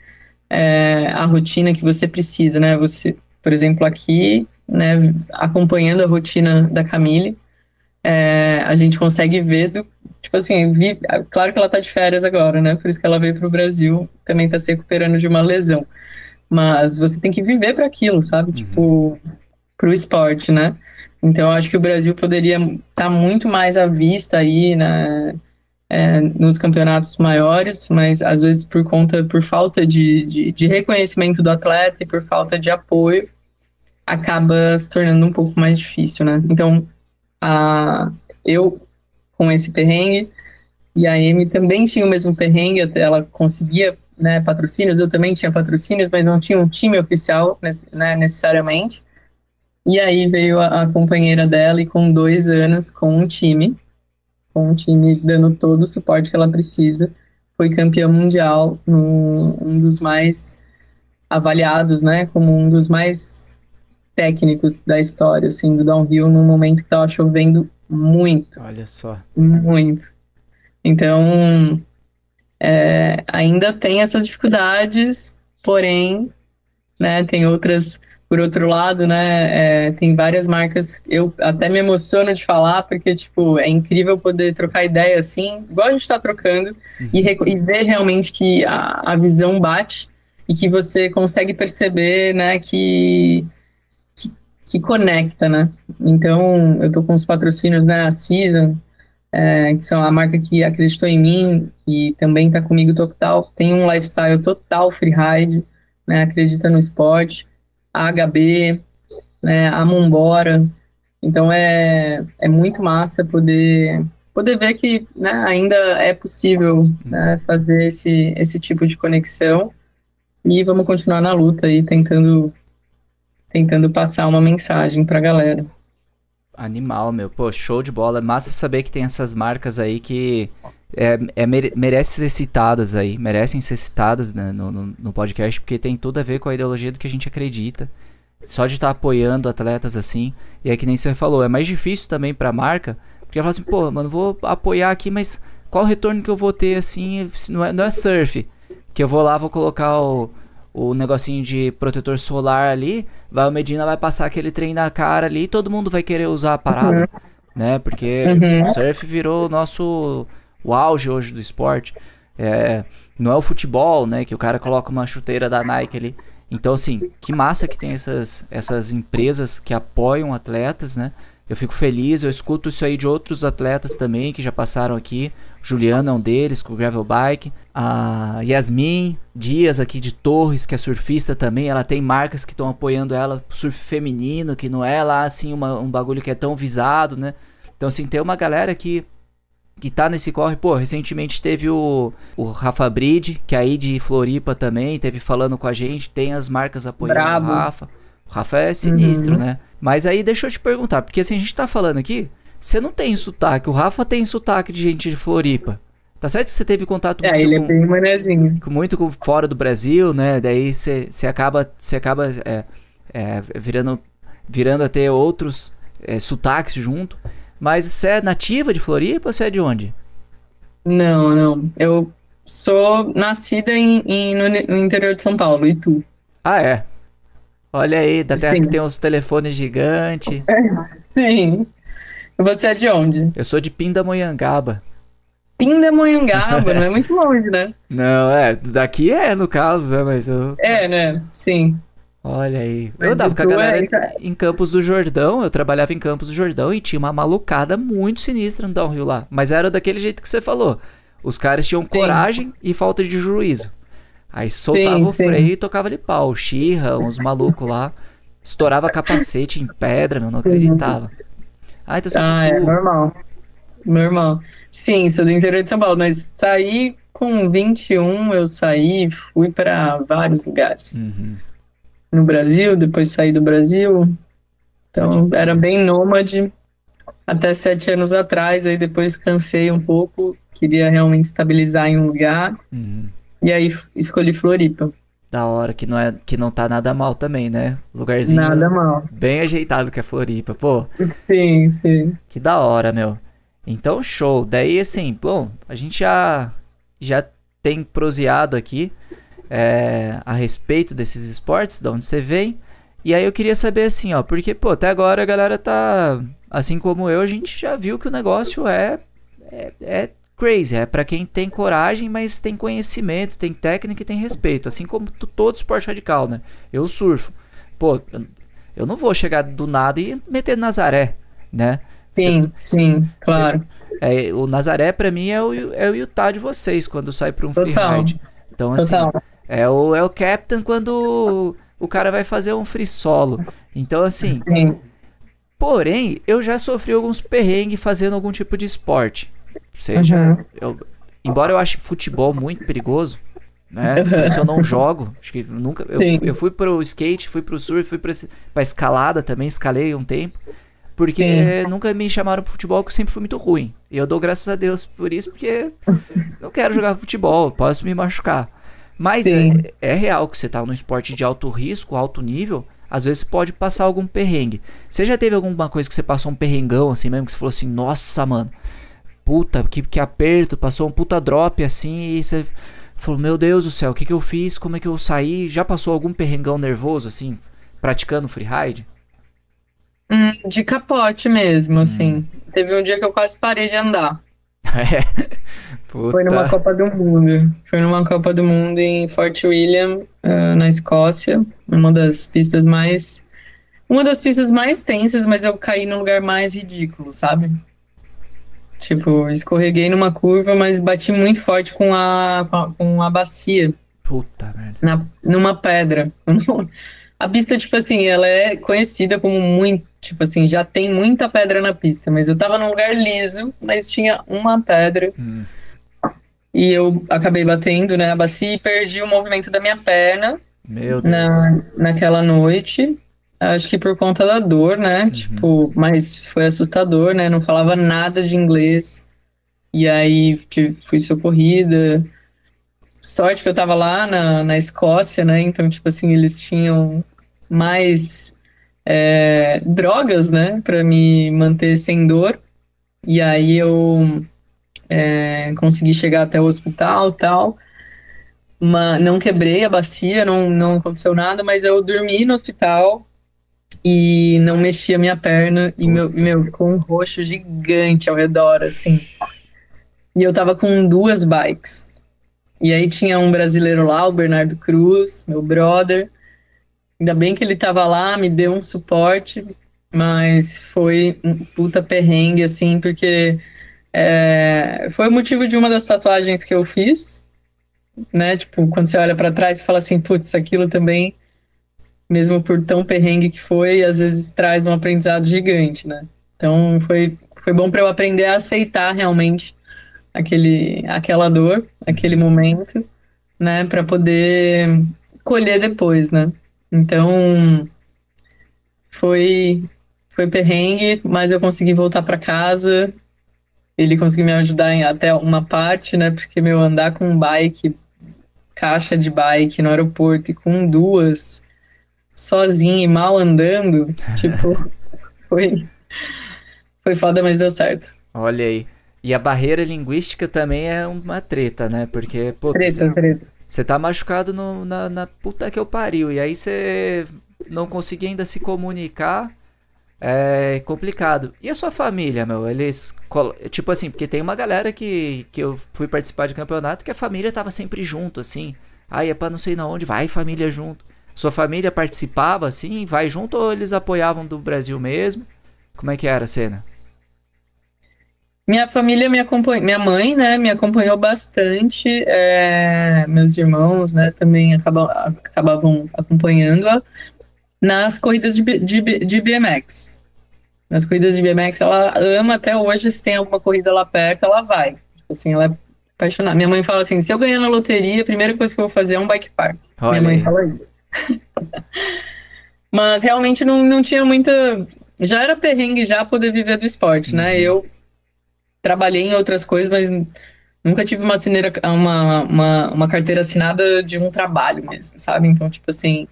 a rotina que você precisa, né? Você, por exemplo, aqui, né, acompanhando a rotina da Camille, a gente consegue ver, tipo assim, claro que ela tá de férias agora, né? Por isso que ela veio pro Brasil, também tá se recuperando de uma lesão. Mas você tem que viver para aquilo, sabe? Uhum. Tipo, pro esporte, né? Então, eu acho que o Brasil poderia estar muito mais à vista aí, né, nos campeonatos maiores, mas às vezes por falta de reconhecimento do atleta e por falta de apoio, acaba se tornando um pouco mais difícil, né? Então, eu com esse perrengue, e a Amy também tinha o mesmo perrengue, ela conseguia, né, patrocínios, eu também tinha patrocínios, mas não tinha um time oficial, né, necessariamente. E aí veio a companheira dela e com 2 anos, com um time dando todo o suporte que ela precisa, foi campeã mundial, um dos mais avaliados, né, como um dos mais técnicos da história, assim, do downhill, num momento que tava chovendo muito. Olha só. Muito. Então, ainda tem essas dificuldades, porém, né, tem outras. Por outro lado, né, tem várias marcas, eu até me emociono de falar, porque, tipo, é incrível poder trocar ideia assim, igual a gente tá trocando, uhum. e ver realmente que a visão bate, e que você consegue perceber, né, que conecta, né. Então, eu tô com os patrocínios, né, a Season, que são a marca que acreditou em mim, e também tá comigo total, tem um lifestyle total freeride, né, acredita no esporte, a HB, né, a Mombora. Então é muito massa poder ver que, né, ainda é possível, né, fazer esse tipo de conexão, e vamos continuar na luta aí, tentando passar uma mensagem pra galera. Animal, meu, pô, show de bola, massa saber que tem essas marcas aí que merecem ser citadas, né, no podcast, porque tem tudo a ver com a ideologia do que a gente acredita, só de estar apoiando atletas assim. E é que nem você falou, é mais difícil também pra marca, porque ela fala assim, pô, mano, vou apoiar aqui, mas qual o retorno que eu vou ter, assim, não é surf, que eu vou lá, vou colocar o negocinho de protetor solar ali, o Medina vai passar aquele trem na cara ali, e todo mundo vai querer usar a parada, né, porque o surf virou o auge hoje do esporte. Não é o futebol, né, que o cara coloca uma chuteira da Nike ali. Então, assim, que massa que tem essas empresas que apoiam atletas, né, Eu fico feliz, eu escuto isso aí de outros atletas também que já passaram aqui. Juliana é um deles, com o gravel bike. A Yasmin Dias aqui de Torres, que é surfista também. Ela tem marcas que estão apoiando ela, surf feminino, que não é lá assim um bagulho que é tão visado, né? Então assim, tem uma galera que tá nesse corre. Pô, recentemente teve o Rafa Bride, que é aí de Floripa também, teve falando com a gente, tem as marcas apoiando o Rafa. O Rafa é sinistro, né? Mas aí deixa eu te perguntar, porque assim, a gente tá falando aqui, você não tem sotaque, o Rafa tem sotaque de gente de Floripa. Tá certo que você teve contato muito ele é bem manezinho. Muito com fora do Brasil, né? Daí você acaba virando a ter outros sotaques junto. Mas você é nativa de Floripa ou você é de onde? Não. Eu sou nascida no interior de São Paulo, Itu. Ah, é? Olha aí, da terra que tem uns telefones gigantes. Sim. Você é de onde? Eu sou de Pindamonhangaba. Pindamonhangaba, não é muito longe, né? Não, daqui no caso, né? Mas eu... né? Sim. Olha aí, eu andava com a galera em Campos do Jordão, eu trabalhava em Campos do Jordão e tinha uma malucada muito sinistra no downhill lá. Mas era daquele jeito que você falou, os caras tinham coragem e falta de juízo. Aí soltava o freio e tocava ali pau, xirra, uns malucos lá, estourava capacete em pedra, não acreditava. Ah, então você é normal, normal. Sim, sou do interior de São Paulo, mas saí com 21, eu saí, fui pra vários lugares. No Brasil, depois saí do Brasil, então era bem nômade até 7 anos atrás, aí depois cansei um pouco, queria realmente estabilizar em um lugar, e aí escolhi Floripa. Da hora, que não tá nada mal também, né? Lugarzinho nada mal. Bem ajeitado que é Floripa, pô. Sim, sim. Que da hora, meu. Então show, daí assim, bom, a gente já tem proseado aqui, a respeito desses esportes, de onde você vem. E aí eu queria saber assim, ó, porque pô, até agora a galera tá, assim como eu, a gente já viu que o negócio é crazy, é pra quem tem coragem, mas tem conhecimento, tem técnica e tem respeito, assim como todo esporte radical, né? Eu surfo, pô, eu não vou chegar do nada e meter Nazaré, né? Sim, claro. O Nazaré pra mim é o Utah de vocês, quando sai pra um freeride. Então assim, é o Captain quando o cara vai fazer um free solo. Então assim, porém, eu já sofri alguns perrengues fazendo algum tipo de esporte. Seja, embora eu ache futebol muito perigoso, né? Isso eu não jogo. Acho que nunca. Eu fui pro skate, fui pro surf, fui pra escalada também, escalei um tempo. Porque nunca me chamaram pro futebol, que eu sempre fui muito ruim. E eu dou graças a Deus por isso, porque eu quero jogar futebol, posso me machucar. Mas é real que você tá num esporte de alto risco, alto nível, às vezes pode passar algum perrengue. Você já teve alguma coisa que você passou um perrengão assim mesmo, que você falou assim, nossa, mano, puta, que aperto, passou um puta drop assim, e você falou, meu Deus do céu, o que eu fiz, como é que eu saí? Já passou algum perrengão nervoso assim, praticando freeride? De capote mesmo, assim. Teve um dia que eu quase parei de andar. Puta. Foi numa Copa do Mundo. Foi numa Copa do Mundo em Fort William, na Escócia. Uma das pistas mais tensas, mas eu caí num lugar mais ridículo, sabe? Tipo, escorreguei numa curva, mas bati muito forte com a bacia. Puta merda. Numa pedra. A pista, tipo assim, ela é conhecida como muito, tipo assim, já tem muita pedra na pista, mas eu tava num lugar liso, mas tinha uma pedra, e eu acabei batendo, né, a bacia e perdi o movimento da minha perna. Meu Deus. Naquela noite, acho que por conta da dor, né, tipo, mas foi assustador, né, não falava nada de inglês, e aí fui socorrida. Sorte que eu tava lá na Escócia, né? Então, tipo assim, eles tinham mais drogas, né? Pra me manter sem dor. E aí eu consegui chegar até o hospital e tal. Não quebrei a bacia, não aconteceu nada, mas eu dormi no hospital e não mexi a minha perna. E meu, ficou um roxo gigante ao redor, assim. E eu tava com 2 bikes. E aí tinha um brasileiro lá, o Bernardo Cruz, meu brother. Ainda bem que ele tava lá, me deu um suporte. Mas foi um puta perrengue, assim, porque foi o motivo de uma das tatuagens que eu fiz, né? Tipo, quando você olha pra trás e fala assim, putz, aquilo também, mesmo por tão perrengue que foi, às vezes traz um aprendizado gigante, né? Então foi bom pra eu aprender a aceitar realmente aquela dor, aquele momento, né? Pra poder colher depois, né? Então foi perrengue, mas eu consegui voltar pra casa. Ele conseguiu me ajudar em até uma parte, né? Porque, meu, andar com bike, caixa de bike no aeroporto e com duas, sozinho e mal andando, tipo, foi foda, mas deu certo. Olha aí. E a barreira linguística também é uma treta, né? Porque, pô, treta. Você tá machucado na puta que eu pariu, e aí você não conseguir ainda se comunicar. É complicado. E a sua família, meu? Eles, tipo assim, porque tem uma galera que eu fui participar de campeonato que a família tava sempre junto, assim. Aí é pra não sei na onde, vai família junto. Sua família participava, assim, vai junto, ou eles apoiavam do Brasil mesmo? Como é que era a cena? Minha família me acompanhou, minha mãe, né, me acompanhou bastante. Meus irmãos, né, também acabavam acompanhando-a. Nas corridas de BMX. Nas corridas de BMX, ela ama até hoje. Se tem alguma corrida lá perto, ela vai. Tipo assim, ela é apaixonada. Minha mãe fala assim, se eu ganhar na loteria, a primeira coisa que eu vou fazer é um bike park. Olha. Minha mãe fala isso. Mas realmente não tinha muita... Já era perrengue já poder viver do esporte, né? Uhum. Eu trabalhei em outras coisas, mas nunca tive uma carteira assinada de um trabalho mesmo, sabe? Então, tipo assim...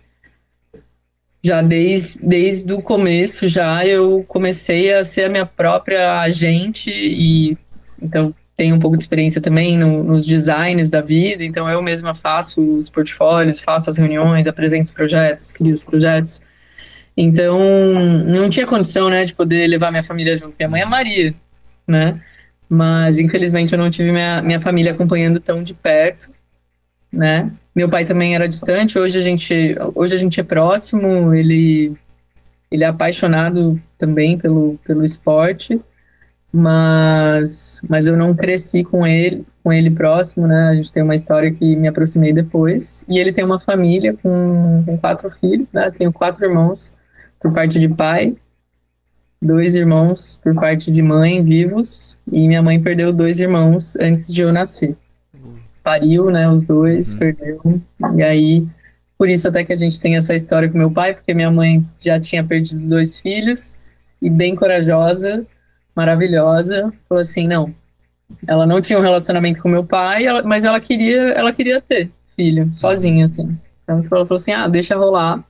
Já desde o começo, já eu comecei a ser a minha própria agente e então tenho um pouco de experiência também nos designs da vida, então eu mesma faço os portfólios, faço as reuniões, apresento os projetos, crio os projetos. Então, não tinha condição, né, de poder levar minha família junto. Minha mãe é Maria, né, mas infelizmente eu não tive minha família acompanhando tão de perto, né. Meu pai também era distante, hoje a gente é próximo, ele é apaixonado também pelo esporte, mas eu não cresci com ele próximo, né? A gente tem uma história que me aproximei depois, e ele tem uma família com 4 filhos, né? Tenho 4 irmãos por parte de pai, 2 irmãos por parte de mãe vivos, e minha mãe perdeu 2 irmãos antes de eu nascer. Pariu, né, os dois, perdeu, e aí, por isso até que a gente tem essa história com meu pai, porque minha mãe já tinha perdido 2 filhos, e bem corajosa, maravilhosa, falou assim, não, ela não tinha um relacionamento com meu pai, mas ela queria ter filho, sozinha, assim, então ela falou assim, ah, deixa rolar,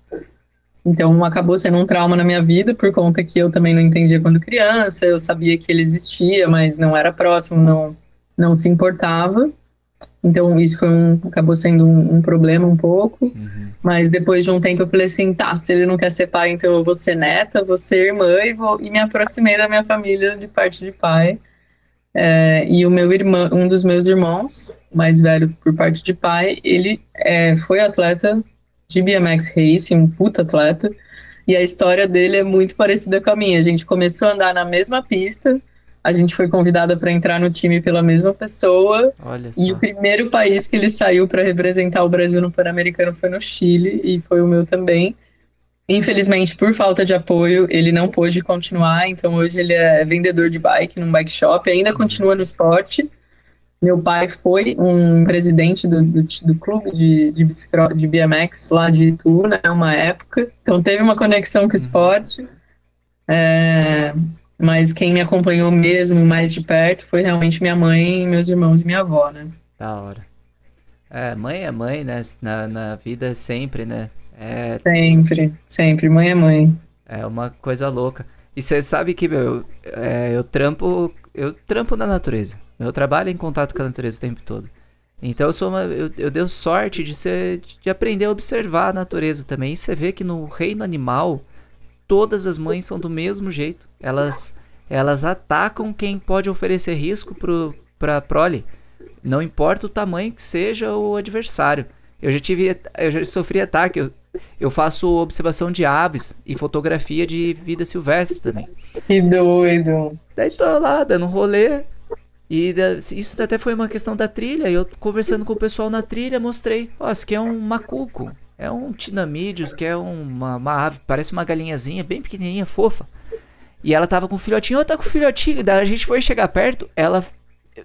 então acabou sendo um trauma na minha vida, por conta que eu também não entendia quando criança, eu sabia que ele existia, mas não era próximo, não se importava. Então, isso acabou sendo um problema um pouco, mas depois de um tempo eu falei assim, tá, se ele não quer ser pai, então eu vou ser neta, vou ser irmã, e me aproximei da minha família de parte de pai, e um dos meus irmãos, mais velho por parte de pai, ele foi atleta de BMX Racing, um puta atleta, e a história dele é muito parecida com a minha, a gente começou a andar na mesma pista, a gente foi convidada para entrar no time pela mesma pessoa. Olha só. E o primeiro país que ele saiu para representar o Brasil no Pan-Americano foi no Chile, e foi o meu também. Infelizmente, por falta de apoio, ele não pôde continuar, então hoje ele é vendedor de bike num bike shop, ainda continua no esporte. Meu pai foi um presidente do clube de BMX lá de Itu, né, uma época, então teve uma conexão com o esporte. Mas quem me acompanhou mesmo mais de perto foi realmente minha mãe, meus irmãos e minha avó, né? Da hora. Mãe é mãe, né? Na vida sempre, né? Sempre. Mãe é mãe. É uma coisa louca. E você sabe que, meu, eu trampo na natureza. Eu trabalho em contato com a natureza o tempo todo. Então eu dei sorte de aprender a observar a natureza também. E você vê que no reino animal... Todas as mães são do mesmo jeito. Elas atacam quem pode oferecer risco pra prole. Não importa o tamanho que seja o adversário. Eu já sofri ataque. Eu, Eu faço observação de aves e fotografia de vida silvestre também. Que doido! Daí tô lá, dando um rolê. E isso até foi uma questão da trilha. Eu conversando com o pessoal na trilha, mostrei. Ó, isso aqui é um macuco. É um tinamídeos, que é uma ave, parece uma galinhazinha, bem pequenininha, fofa. E ela tava com o filhotinho. Ela tá com o filhotinho. Daí a gente foi chegar perto, ela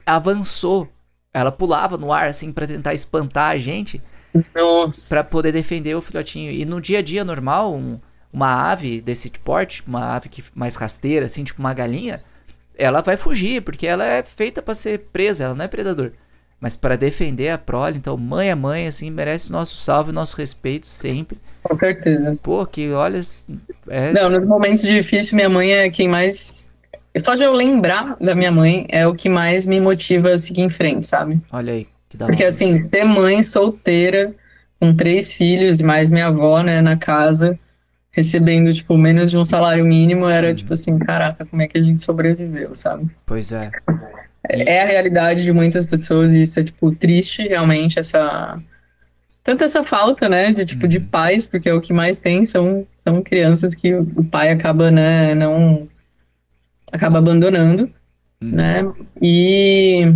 avançou. Ela pulava no ar, assim, pra tentar espantar a gente. Nossa. Pra poder defender o filhotinho. E no dia a dia normal, uma ave desse porte, uma ave que, mais rasteira, assim, tipo uma galinha, ela vai fugir, porque ela é feita pra ser presa, ela não é predador. Mas pra defender a prole, então mãe a mãe, assim, merece nosso salve, nosso respeito sempre. Com certeza. Pô, que olha... É... Não, nos momentos difíceis, minha mãe é quem mais... Só de eu lembrar da minha mãe é o que mais me motiva a seguir em frente, sabe? Olha aí. Porque assim, ter mãe solteira, com 3 filhos e mais minha avó, né, na casa, recebendo, tipo, menos de um salário mínimo, era tipo assim, caraca, como é que a gente sobreviveu, sabe? Pois é. É a realidade de muitas pessoas e isso é, tipo, triste, realmente, essa... Tanto essa falta, né, de, tipo, de pais, porque é o que mais tem são crianças que o pai acaba, né, não... Acaba abandonando, né, e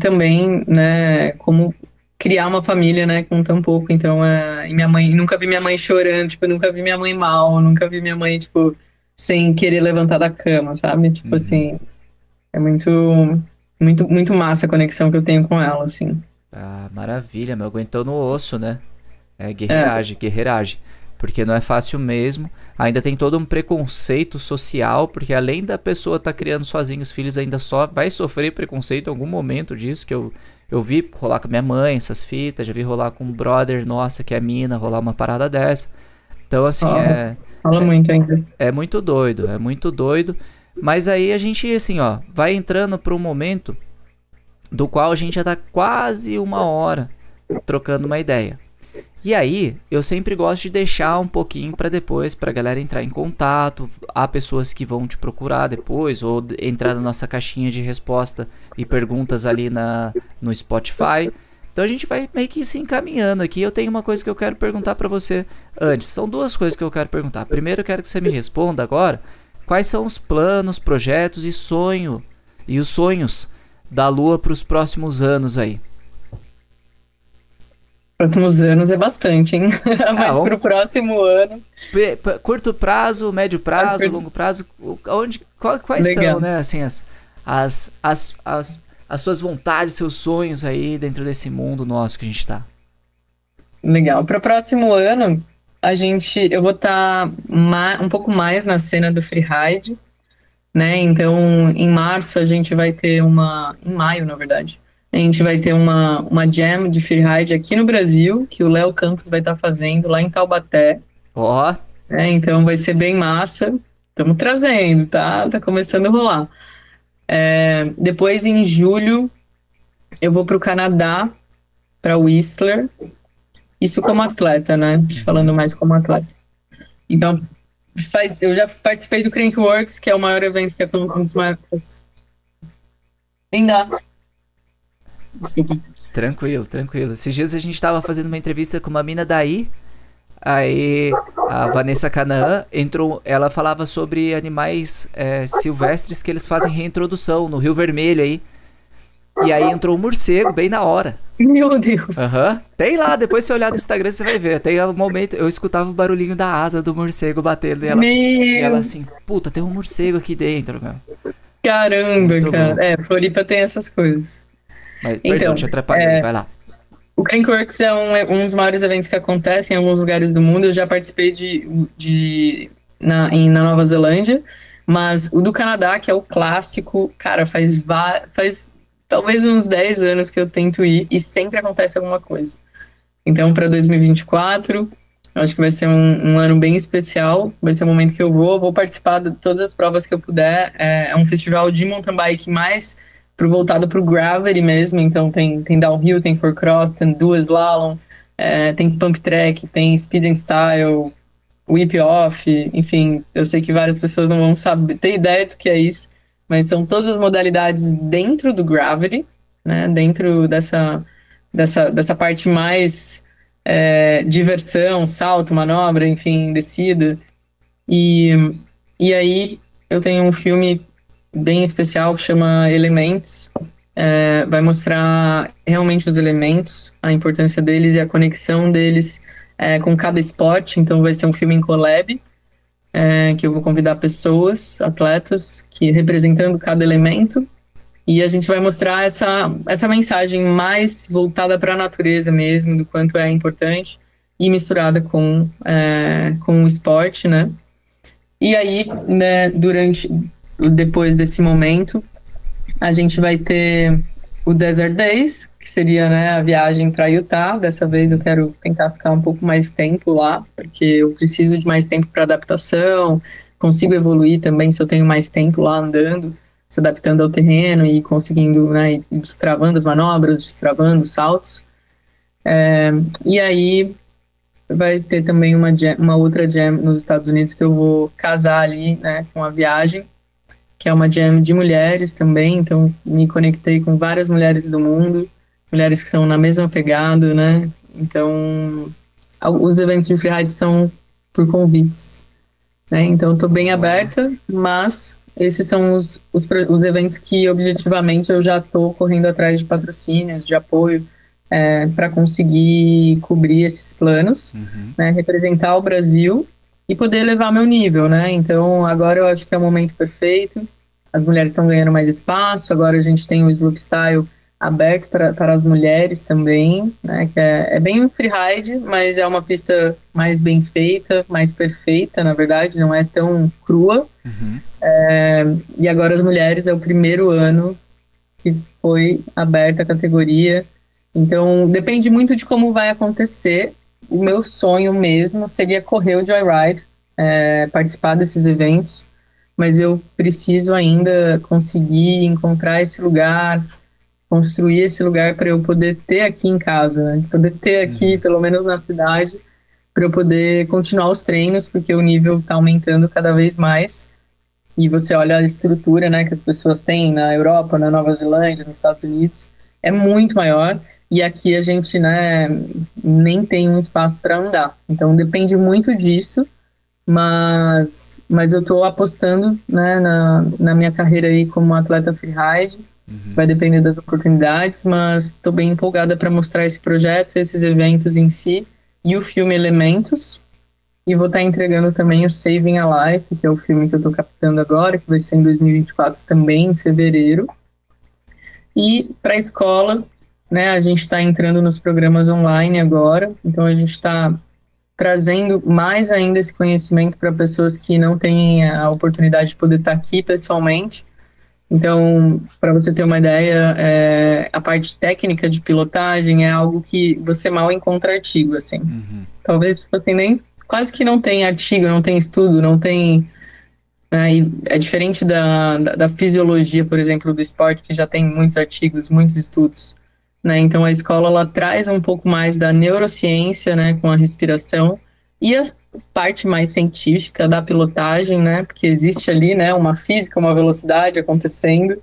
também, né, como criar uma família, né, com tão pouco, então, e minha mãe, nunca vi minha mãe chorando, tipo, nunca vi minha mãe mal, nunca vi minha mãe, tipo, sem querer levantar da cama, sabe, tipo assim, é muito massa a conexão que eu tenho com ela, assim. Ah, maravilha, meu, aguentou no osso, né, guerreiragem, porque não é fácil mesmo, ainda tem todo um preconceito social, porque além da pessoa estar criando sozinha os filhos, ainda só vai sofrer preconceito em algum momento disso, que eu vi rolar com minha mãe essas fitas, já vi rolar com um brother, nossa, que é mina, rolar uma parada dessa, então assim, fala muito ainda. É muito doido, mas aí a gente, assim, ó, vai entrando para um momento do qual a gente já tá quase 1 hora trocando uma ideia. E aí, eu sempre gosto de deixar um pouquinho pra depois, pra galera entrar em contato, há pessoas que vão te procurar depois, ou entrar na nossa caixinha de resposta e perguntas ali no Spotify. Então a gente vai meio que se encaminhando aqui. Eu tenho uma coisa que eu quero perguntar pra você antes. São 2 coisas que eu quero perguntar. Primeiro, eu quero que você me responda agora quais são os planos, projetos e os sonhos da Lua pros próximos anos aí. Próximos anos é bastante, hein? Mas pro próximo ano... Curto prazo, médio prazo, longo prazo... Quais Legal. São, né, assim, as suas vontades, seus sonhos aí dentro desse mundo nosso que a gente tá? Legal. Pro próximo ano, eu vou estar um pouco mais na cena do freeride, né? Então, em março a gente vai ter Em maio, na verdade... A gente vai ter uma jam de freeride aqui no Brasil, que o Léo Campos vai estar fazendo lá em Taubaté. Ó! É, então vai ser bem massa. Estamos trazendo, tá? Tá começando a rolar. Depois, em julho, eu vou para o Canadá, para Whistler. Isso como atleta, né? Falando mais como atleta. Então, eu já participei do Crankworx, que é o maior evento que é pelo mundo dos maiores. Ainda. Desculpa. Tranquilo. Esses dias a gente tava fazendo uma entrevista com uma mina daí. Aí a Vanessa Canaã entrou. Ela falava sobre animais silvestres que eles fazem reintrodução no Rio Vermelho aí. E aí entrou um morcego bem na hora. Meu Deus. Tem lá, depois você olhar no Instagram você vai ver. Tem um momento, eu escutava o barulhinho da asa do morcego batendo. E ela assim, puta, tem um morcego aqui dentro, meu. Caramba, muito cara bom. Floripa tem essas coisas. Mas, então, perdão, te atrapalhei, vai lá. O Crankworx é um dos maiores eventos que acontecem em alguns lugares do mundo. Eu já participei na Nova Zelândia, mas o do Canadá, que é o clássico, cara, faz talvez uns 10 anos que eu tento ir e sempre acontece alguma coisa. Então, para 2024, eu acho que vai ser um ano bem especial. Vai ser o momento que eu vou participar de todas as provas que eu puder. É um festival de mountain bike mais... voltado pro gravity mesmo, então tem downhill, tem four cross, tem duas slalom, tem pump track, tem speed and style, whip off, enfim, eu sei que várias pessoas não vão saber, ter ideia do que é isso, mas são todas as modalidades dentro do gravity, né, dentro dessa parte mais diversão, salto, manobra, enfim, descida. E aí eu tenho um filme bem especial que chama Elementos. Vai mostrar realmente os elementos, a importância deles e a conexão deles com cada esporte. Então vai ser um filme em collab, que eu vou convidar pessoas, atletas, que representando cada elemento, e a gente vai mostrar essa mensagem mais voltada para a natureza mesmo, do quanto é importante, e misturada com o esporte, né? E aí, né, depois desse momento, a gente vai ter o Desert Days, que seria, né, a viagem para Utah. Dessa vez eu quero tentar ficar um pouco mais tempo lá, porque eu preciso de mais tempo para adaptação, consigo evoluir também se eu tenho mais tempo lá andando, se adaptando ao terreno e conseguindo, né, ir destravando as manobras, destravando os saltos. E aí vai ter também uma outra jam nos Estados Unidos que eu vou casar ali, né, com a viagem, que é uma jam de mulheres também. Então me conectei com várias mulheres do mundo, mulheres que estão na mesma pegada, né? Então os eventos de freeride são por convites, né? Então estou bem aberta, mas esses são os eventos que objetivamente eu já estou correndo atrás de patrocínios, de apoio, para conseguir cobrir esses planos, né? Representar o Brasil e poder elevar meu nível, né? Então agora eu acho que é o momento perfeito, as mulheres estão ganhando mais espaço, agora a gente tem o slopestyle aberto para as mulheres também, né? Que é bem um freeride, mas é uma pista mais bem feita, mais perfeita, na verdade, não é tão crua. E agora as mulheres, é o primeiro ano que foi aberta a categoria, então depende muito de como vai acontecer. O meu sonho mesmo seria correr o Joyride, participar desses eventos, mas eu preciso ainda conseguir encontrar esse lugar, construir esse lugar para eu poder ter aqui em casa, né? Poder ter aqui, pelo menos na cidade, para eu poder continuar os treinos, porque o nível está aumentando cada vez mais. E você olha a estrutura, né, que as pessoas têm na Europa, na Nova Zelândia, nos Estados Unidos, é muito maior. E aqui a gente, né, nem tem um espaço para andar. Então depende muito disso, mas eu estou apostando, né, na minha carreira aí como atleta freeride. Vai depender das oportunidades, mas estou bem empolgada para mostrar esse projeto, esses eventos em si, e o filme Elementos. E vou estar entregando também o Saving a Life, que é o filme que eu estou captando agora, que vai ser em 2024 também, em fevereiro. E para a escola, né, a gente está entrando nos programas online agora, então a gente está trazendo mais ainda esse conhecimento para pessoas que não têm a oportunidade de poder estar aqui pessoalmente. Então, para você ter uma ideia, a parte técnica de pilotagem é algo que você mal encontra artigo, assim. Talvez você nem, quase que não tem artigo, não tem estudo, não tem... Né, é diferente da fisiologia, por exemplo, do esporte, que já tem muitos artigos, muitos estudos. Né? Então a escola, ela traz um pouco mais da neurociência, né, com a respiração, e a parte mais científica da pilotagem, né, porque existe ali, né, uma física, uma velocidade acontecendo.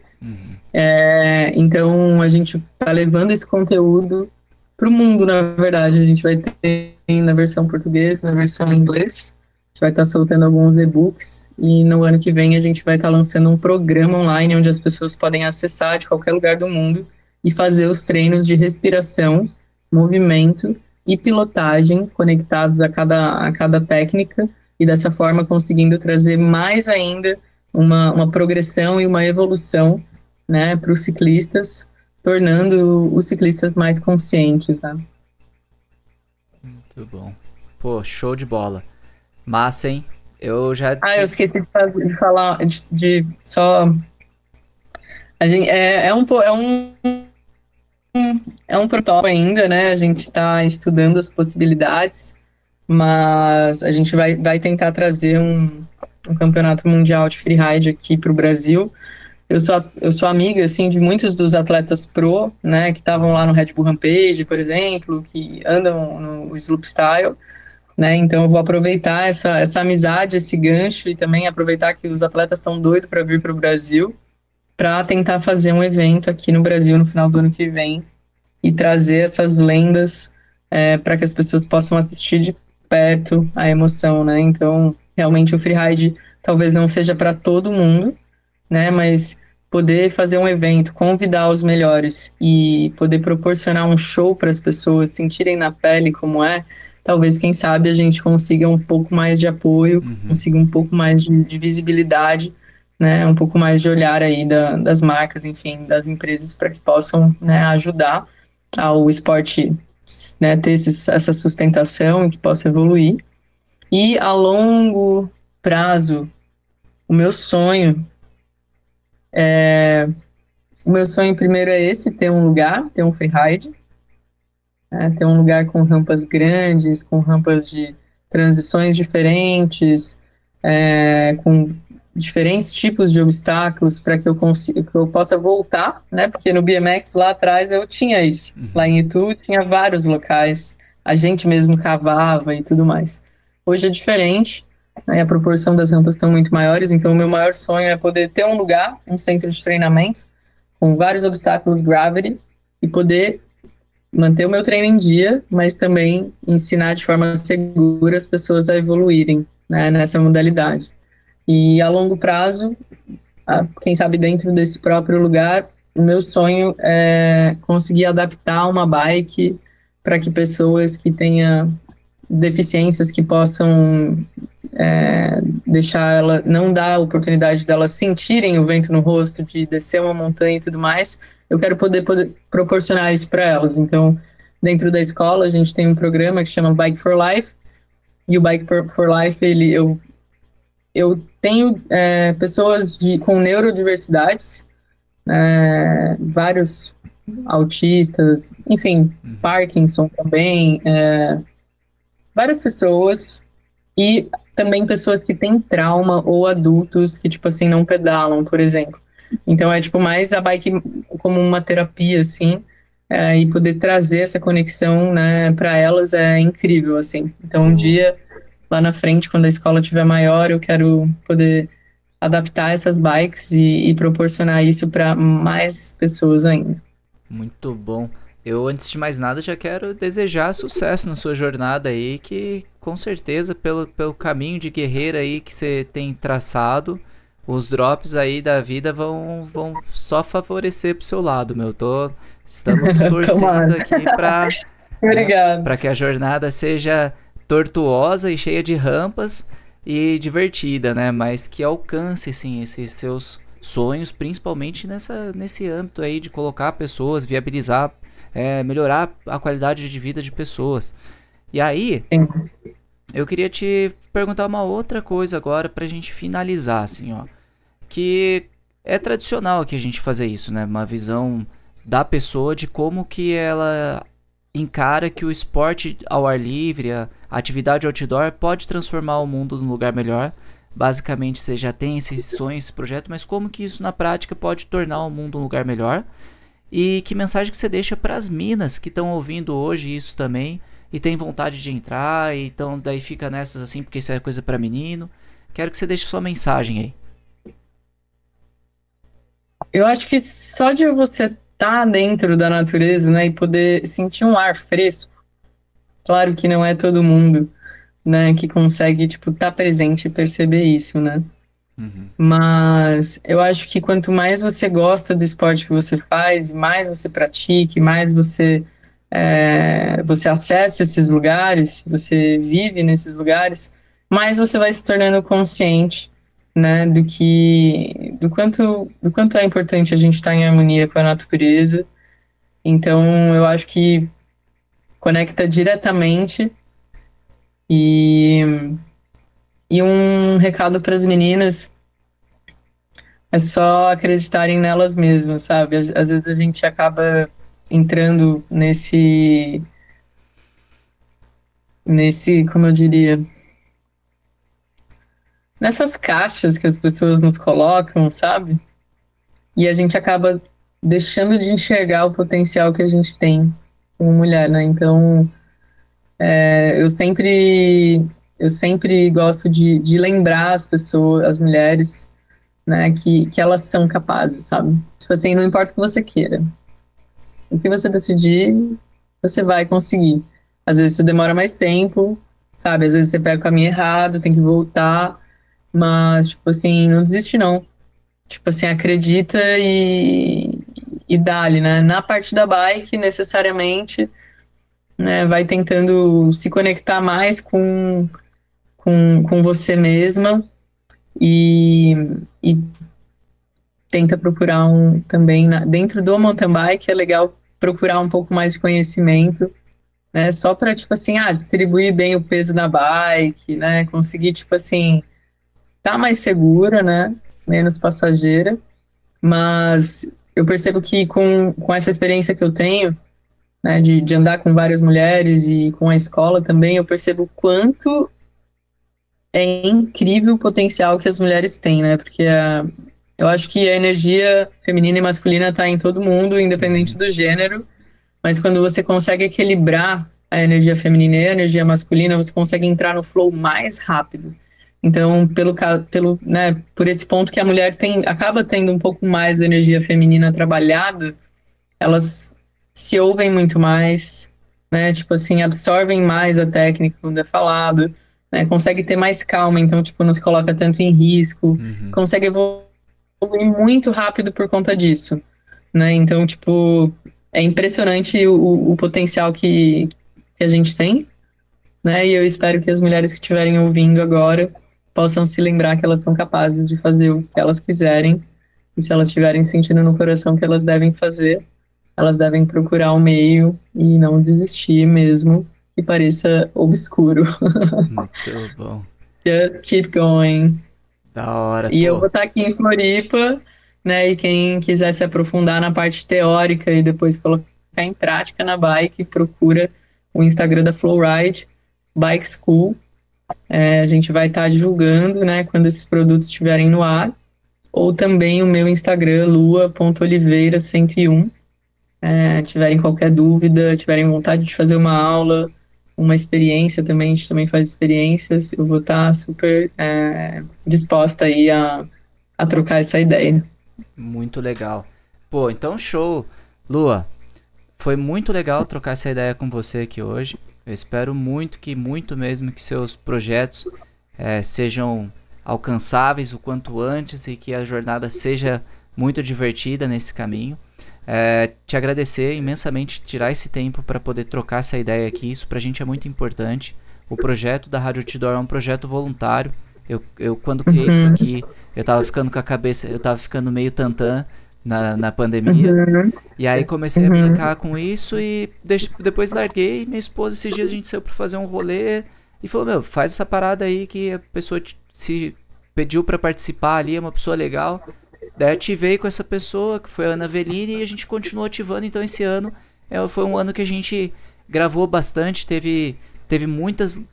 Então a gente está levando esse conteúdo para o mundo, na verdade. A gente vai ter na versão portuguesa, na versão inglesa, a gente vai estar soltando alguns e-books, e no ano que vem a gente vai estar lançando um programa online onde as pessoas podem acessar de qualquer lugar do mundo e fazer os treinos de respiração, movimento e pilotagem conectados a cada técnica, e dessa forma conseguindo trazer mais ainda uma progressão e uma evolução, né, para os ciclistas, tornando os ciclistas mais conscientes, né? Muito bom. Pô, show de bola. Massa, hein? Eu já... eu esqueci de falar, de só... A gente, é um protótipo ainda, né? A gente está estudando as possibilidades, mas a gente vai tentar trazer um campeonato mundial de freeride aqui para o Brasil. Eu sou amiga, assim, de muitos dos atletas pro, né, que estavam lá no Red Bull Rampage, por exemplo, que andam no slopestyle, né? Então eu vou aproveitar essa amizade, esse gancho, e também aproveitar que os atletas estão doidos para vir para o Brasil, para tentar fazer um evento aqui no Brasil no final do ano que vem e trazer essas lendas para que as pessoas possam assistir de perto a emoção, né? Então, realmente o freeride talvez não seja para todo mundo, né? Mas poder fazer um evento, convidar os melhores e poder proporcionar um show para as pessoas sentirem na pele como é, talvez, quem sabe, a gente consiga um pouco mais de apoio, consiga um pouco mais de visibilidade, né? Um pouco mais de olhar aí das marcas, enfim, das empresas, para que possam, né, ajudar ao esporte, né, ter essa sustentação e que possa evoluir. E a longo prazo, o meu sonho primeiro é esse, ter um lugar, ter um freeride, né, ter um lugar com rampas grandes, com rampas de transições diferentes, com diferentes tipos de obstáculos, para que eu possa voltar, né? Porque no BMX lá atrás eu tinha isso. Lá em Itu tinha vários locais, a gente mesmo cavava e tudo mais. Hoje é diferente, né? A proporção das rampas estão muito maiores, então o meu maior sonho é poder ter um lugar, um centro de treinamento, com vários obstáculos gravity, e poder manter o meu treino em dia, mas também ensinar de forma segura as pessoas a evoluírem, né, nessa modalidade. E a longo prazo, quem sabe dentro desse próprio lugar, o meu sonho é conseguir adaptar uma bike para que pessoas que tenham deficiências, que possam deixar ela, não dar a oportunidade delas sentirem o vento no rosto, de descer uma montanha e tudo mais, eu quero poder proporcionar isso para elas. Então, dentro da escola, a gente tem um programa que chama Bike for Life, e o Bike for Life, eu tenho pessoas com neurodiversidades, vários autistas, enfim, Parkinson também, várias pessoas, e também pessoas que têm trauma ou adultos que, tipo assim, não pedalam, por exemplo. Então é, tipo, mais a bike como uma terapia, assim, e poder trazer essa conexão, né, para elas é incrível, assim. Então um dia, lá na frente, quando a escola estiver maior, eu quero poder adaptar essas bikes e proporcionar isso para mais pessoas ainda. Muito bom. Eu, antes de mais nada, já quero desejar sucesso na sua jornada aí, que com certeza, pelo caminho de guerreira aí que você tem traçado, os drops aí da vida vão só favorecer pro seu lado, meu. Estamos torcendo aqui para que a jornada seja tortuosa e cheia de rampas e divertida, né? Mas que alcance, assim, esses seus sonhos, principalmente nesse âmbito aí de colocar pessoas, viabilizar, melhorar a qualidade de vida de pessoas. E aí, eu queria te perguntar uma outra coisa agora pra gente finalizar, assim, ó. Que é tradicional aqui a gente fazer isso, né? Uma visão da pessoa de como que ela encara que o esporte ao ar livre, a atividade outdoor, pode transformar o mundo num lugar melhor. Basicamente, você já tem esse sonho, esse projeto, mas como que isso na prática pode tornar o mundo um lugar melhor? E que mensagem que você deixa para as minas que estão ouvindo hoje isso também e tem vontade de entrar, e então daí fica nessas, assim, porque isso é coisa para menino? Quero que você deixe sua mensagem aí. Eu acho que só de você estar dentro da natureza, né, e poder sentir um ar fresco, claro que não é todo mundo, né, que consegue, tipo, estar presente e perceber isso, né? Mas eu acho que quanto mais você gosta do esporte que você faz, mais você pratica, mais você acessa esses lugares, você vive nesses lugares, mais você vai se tornando consciente, né, do quanto é importante a gente estar em harmonia com a natureza. Então eu acho que conecta diretamente. E um recado para as meninas é só acreditarem nelas mesmas, sabe? Às vezes a gente acaba entrando nesse, como eu diria, nessas caixas que as pessoas nos colocam, sabe? E a gente acaba deixando de enxergar o potencial que a gente tem como mulher, né? Então, eu sempre gosto de lembrar as pessoas, as mulheres, né, que elas são capazes, sabe? Tipo assim, não importa o que você queira. O que você decidir, você vai conseguir. Às vezes isso demora mais tempo, sabe? Às vezes você pega o caminho errado, tem que voltar. Mas, tipo assim, não desiste não. Tipo assim, acredita e dá-lhe, né? Na parte da bike, necessariamente, né? Vai tentando se conectar mais com você mesma e tenta procurar também, dentro do mountain bike, é legal procurar um pouco mais de conhecimento, né? Só para, tipo assim, distribuir bem o peso da bike, né? Conseguir, tipo assim, tá mais segura, né? Menos passageira, mas eu percebo que com essa experiência que eu tenho, né, de andar com várias mulheres e com a escola também, eu percebo o quanto é incrível o potencial que as mulheres têm, né, porque eu acho que a energia feminina e masculina tá em todo mundo, independente do gênero, mas quando você consegue equilibrar a energia feminina e a energia masculina, você consegue entrar no flow mais rápido. Então, né, por esse ponto que a mulher acaba tendo um pouco mais de energia feminina trabalhada, elas se ouvem muito mais, né, tipo assim, absorvem mais a técnica quando é falado, né, consegue ter mais calma, então, tipo, não se coloca tanto em risco, consegue evoluir muito rápido por conta disso, né, então, tipo, é impressionante o potencial que a gente tem, né, e eu espero que as mulheres que estiverem ouvindo agora possam se lembrar que elas são capazes de fazer o que elas quiserem, e se elas tiverem sentindo no coração que elas devem fazer, elas devem procurar um meio e não desistir mesmo, que pareça obscuro. Muito bom. Just keep going. Da hora. E pô, eu vou estar aqui em Floripa, né, e quem quiser se aprofundar na parte teórica e depois colocar em prática na bike, procura o Instagram da FlowRide, Bike School. A gente vai estar divulgando, né, quando esses produtos estiverem no ar, ou também o meu Instagram, lua.oliveira101, tiverem qualquer dúvida, tiverem vontade de fazer uma aula, uma experiência também, a gente também faz experiências, eu vou estar super disposta aí a trocar essa ideia. Muito legal. Pô, então show, Lua, foi muito legal trocar essa ideia com você aqui hoje. Eu espero muito mesmo que seus projetos sejam alcançáveis o quanto antes e que a jornada seja muito divertida nesse caminho. Te agradecer imensamente, tirar esse tempo para poder trocar essa ideia aqui, isso pra gente é muito importante. O projeto da Rádio Outdoor é um projeto voluntário. Eu quando criei isso aqui, eu tava ficando com a cabeça, eu tava ficando meio tantã na pandemia, e aí comecei a brincar com isso e depois larguei. Minha esposa, esses dias a gente saiu pra fazer um rolê e falou, meu, faz essa parada aí que a pessoa se pediu pra participar ali, é uma pessoa legal. Daí ativei com essa pessoa, que foi a Ana Velini, e a gente continuou ativando. Então esse ano foi um ano que a gente gravou bastante, teve muitas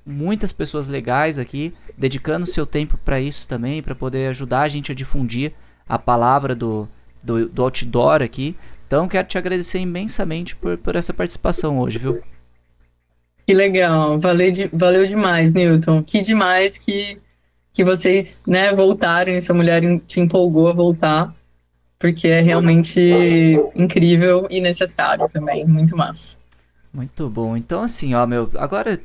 pessoas legais aqui, dedicando seu tempo pra isso também, pra poder ajudar a gente a difundir a palavra do outdoor aqui. Então quero te agradecer imensamente por essa participação hoje, viu? Que legal, valeu demais, Nilton. Que demais que vocês, né, voltaram, e sua mulher te empolgou a voltar, porque é realmente incrível e necessário também, muito massa. Muito bom. Então assim, ó, meu, agora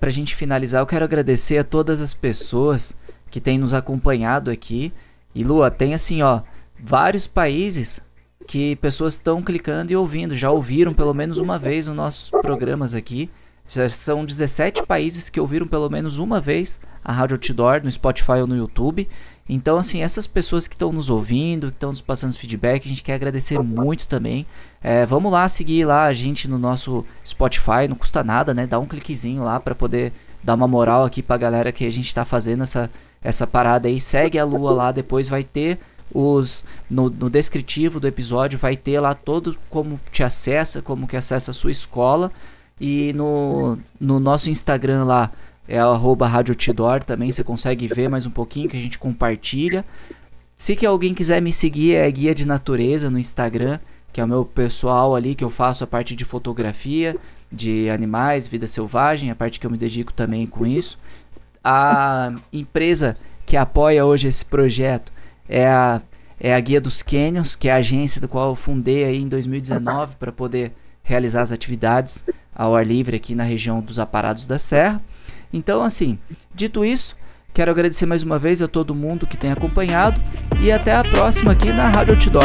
pra gente finalizar, eu quero agradecer a todas as pessoas que têm nos acompanhado aqui. E Lua, tem assim, ó, vários países que pessoas estão clicando e ouvindo, já ouviram pelo menos uma vez os nossos programas aqui. Já são 17 países que ouviram pelo menos uma vez a Rádio Outdoor no Spotify ou no YouTube. Então assim, essas pessoas que estão nos ouvindo, que estão nos passando feedback, a gente quer agradecer muito também. Vamos lá seguir lá a gente no nosso Spotify, não custa nada, né? Dá um cliquezinho lá para poder dar uma moral aqui pra galera que a gente tá fazendo essa parada aí. Segue a Lua lá, depois vai ter no descritivo do episódio, vai ter lá todo como te acessa, como que acessa a sua escola. E no nosso Instagram lá é @Rádio Outdoor também, você consegue ver mais um pouquinho que a gente compartilha. Se que alguém quiser me seguir, é Guia de Natureza no Instagram, que é o meu pessoal ali, que eu faço a parte de fotografia de animais, vida selvagem, a parte que eu me dedico também com isso. A empresa que apoia hoje esse projeto é a Guia dos Cânions, que é a agência do qual eu fundei aí em 2019 para poder realizar as atividades ao ar livre aqui na região dos Aparados da Serra. Então, assim, dito isso, quero agradecer mais uma vez a todo mundo que tem acompanhado e até a próxima aqui na Rádio Outdoor.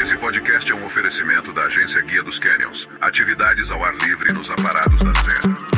Esse podcast é um oferecimento da Agência Guia dos Cânions. Atividades ao ar livre nos Aparados da Serra.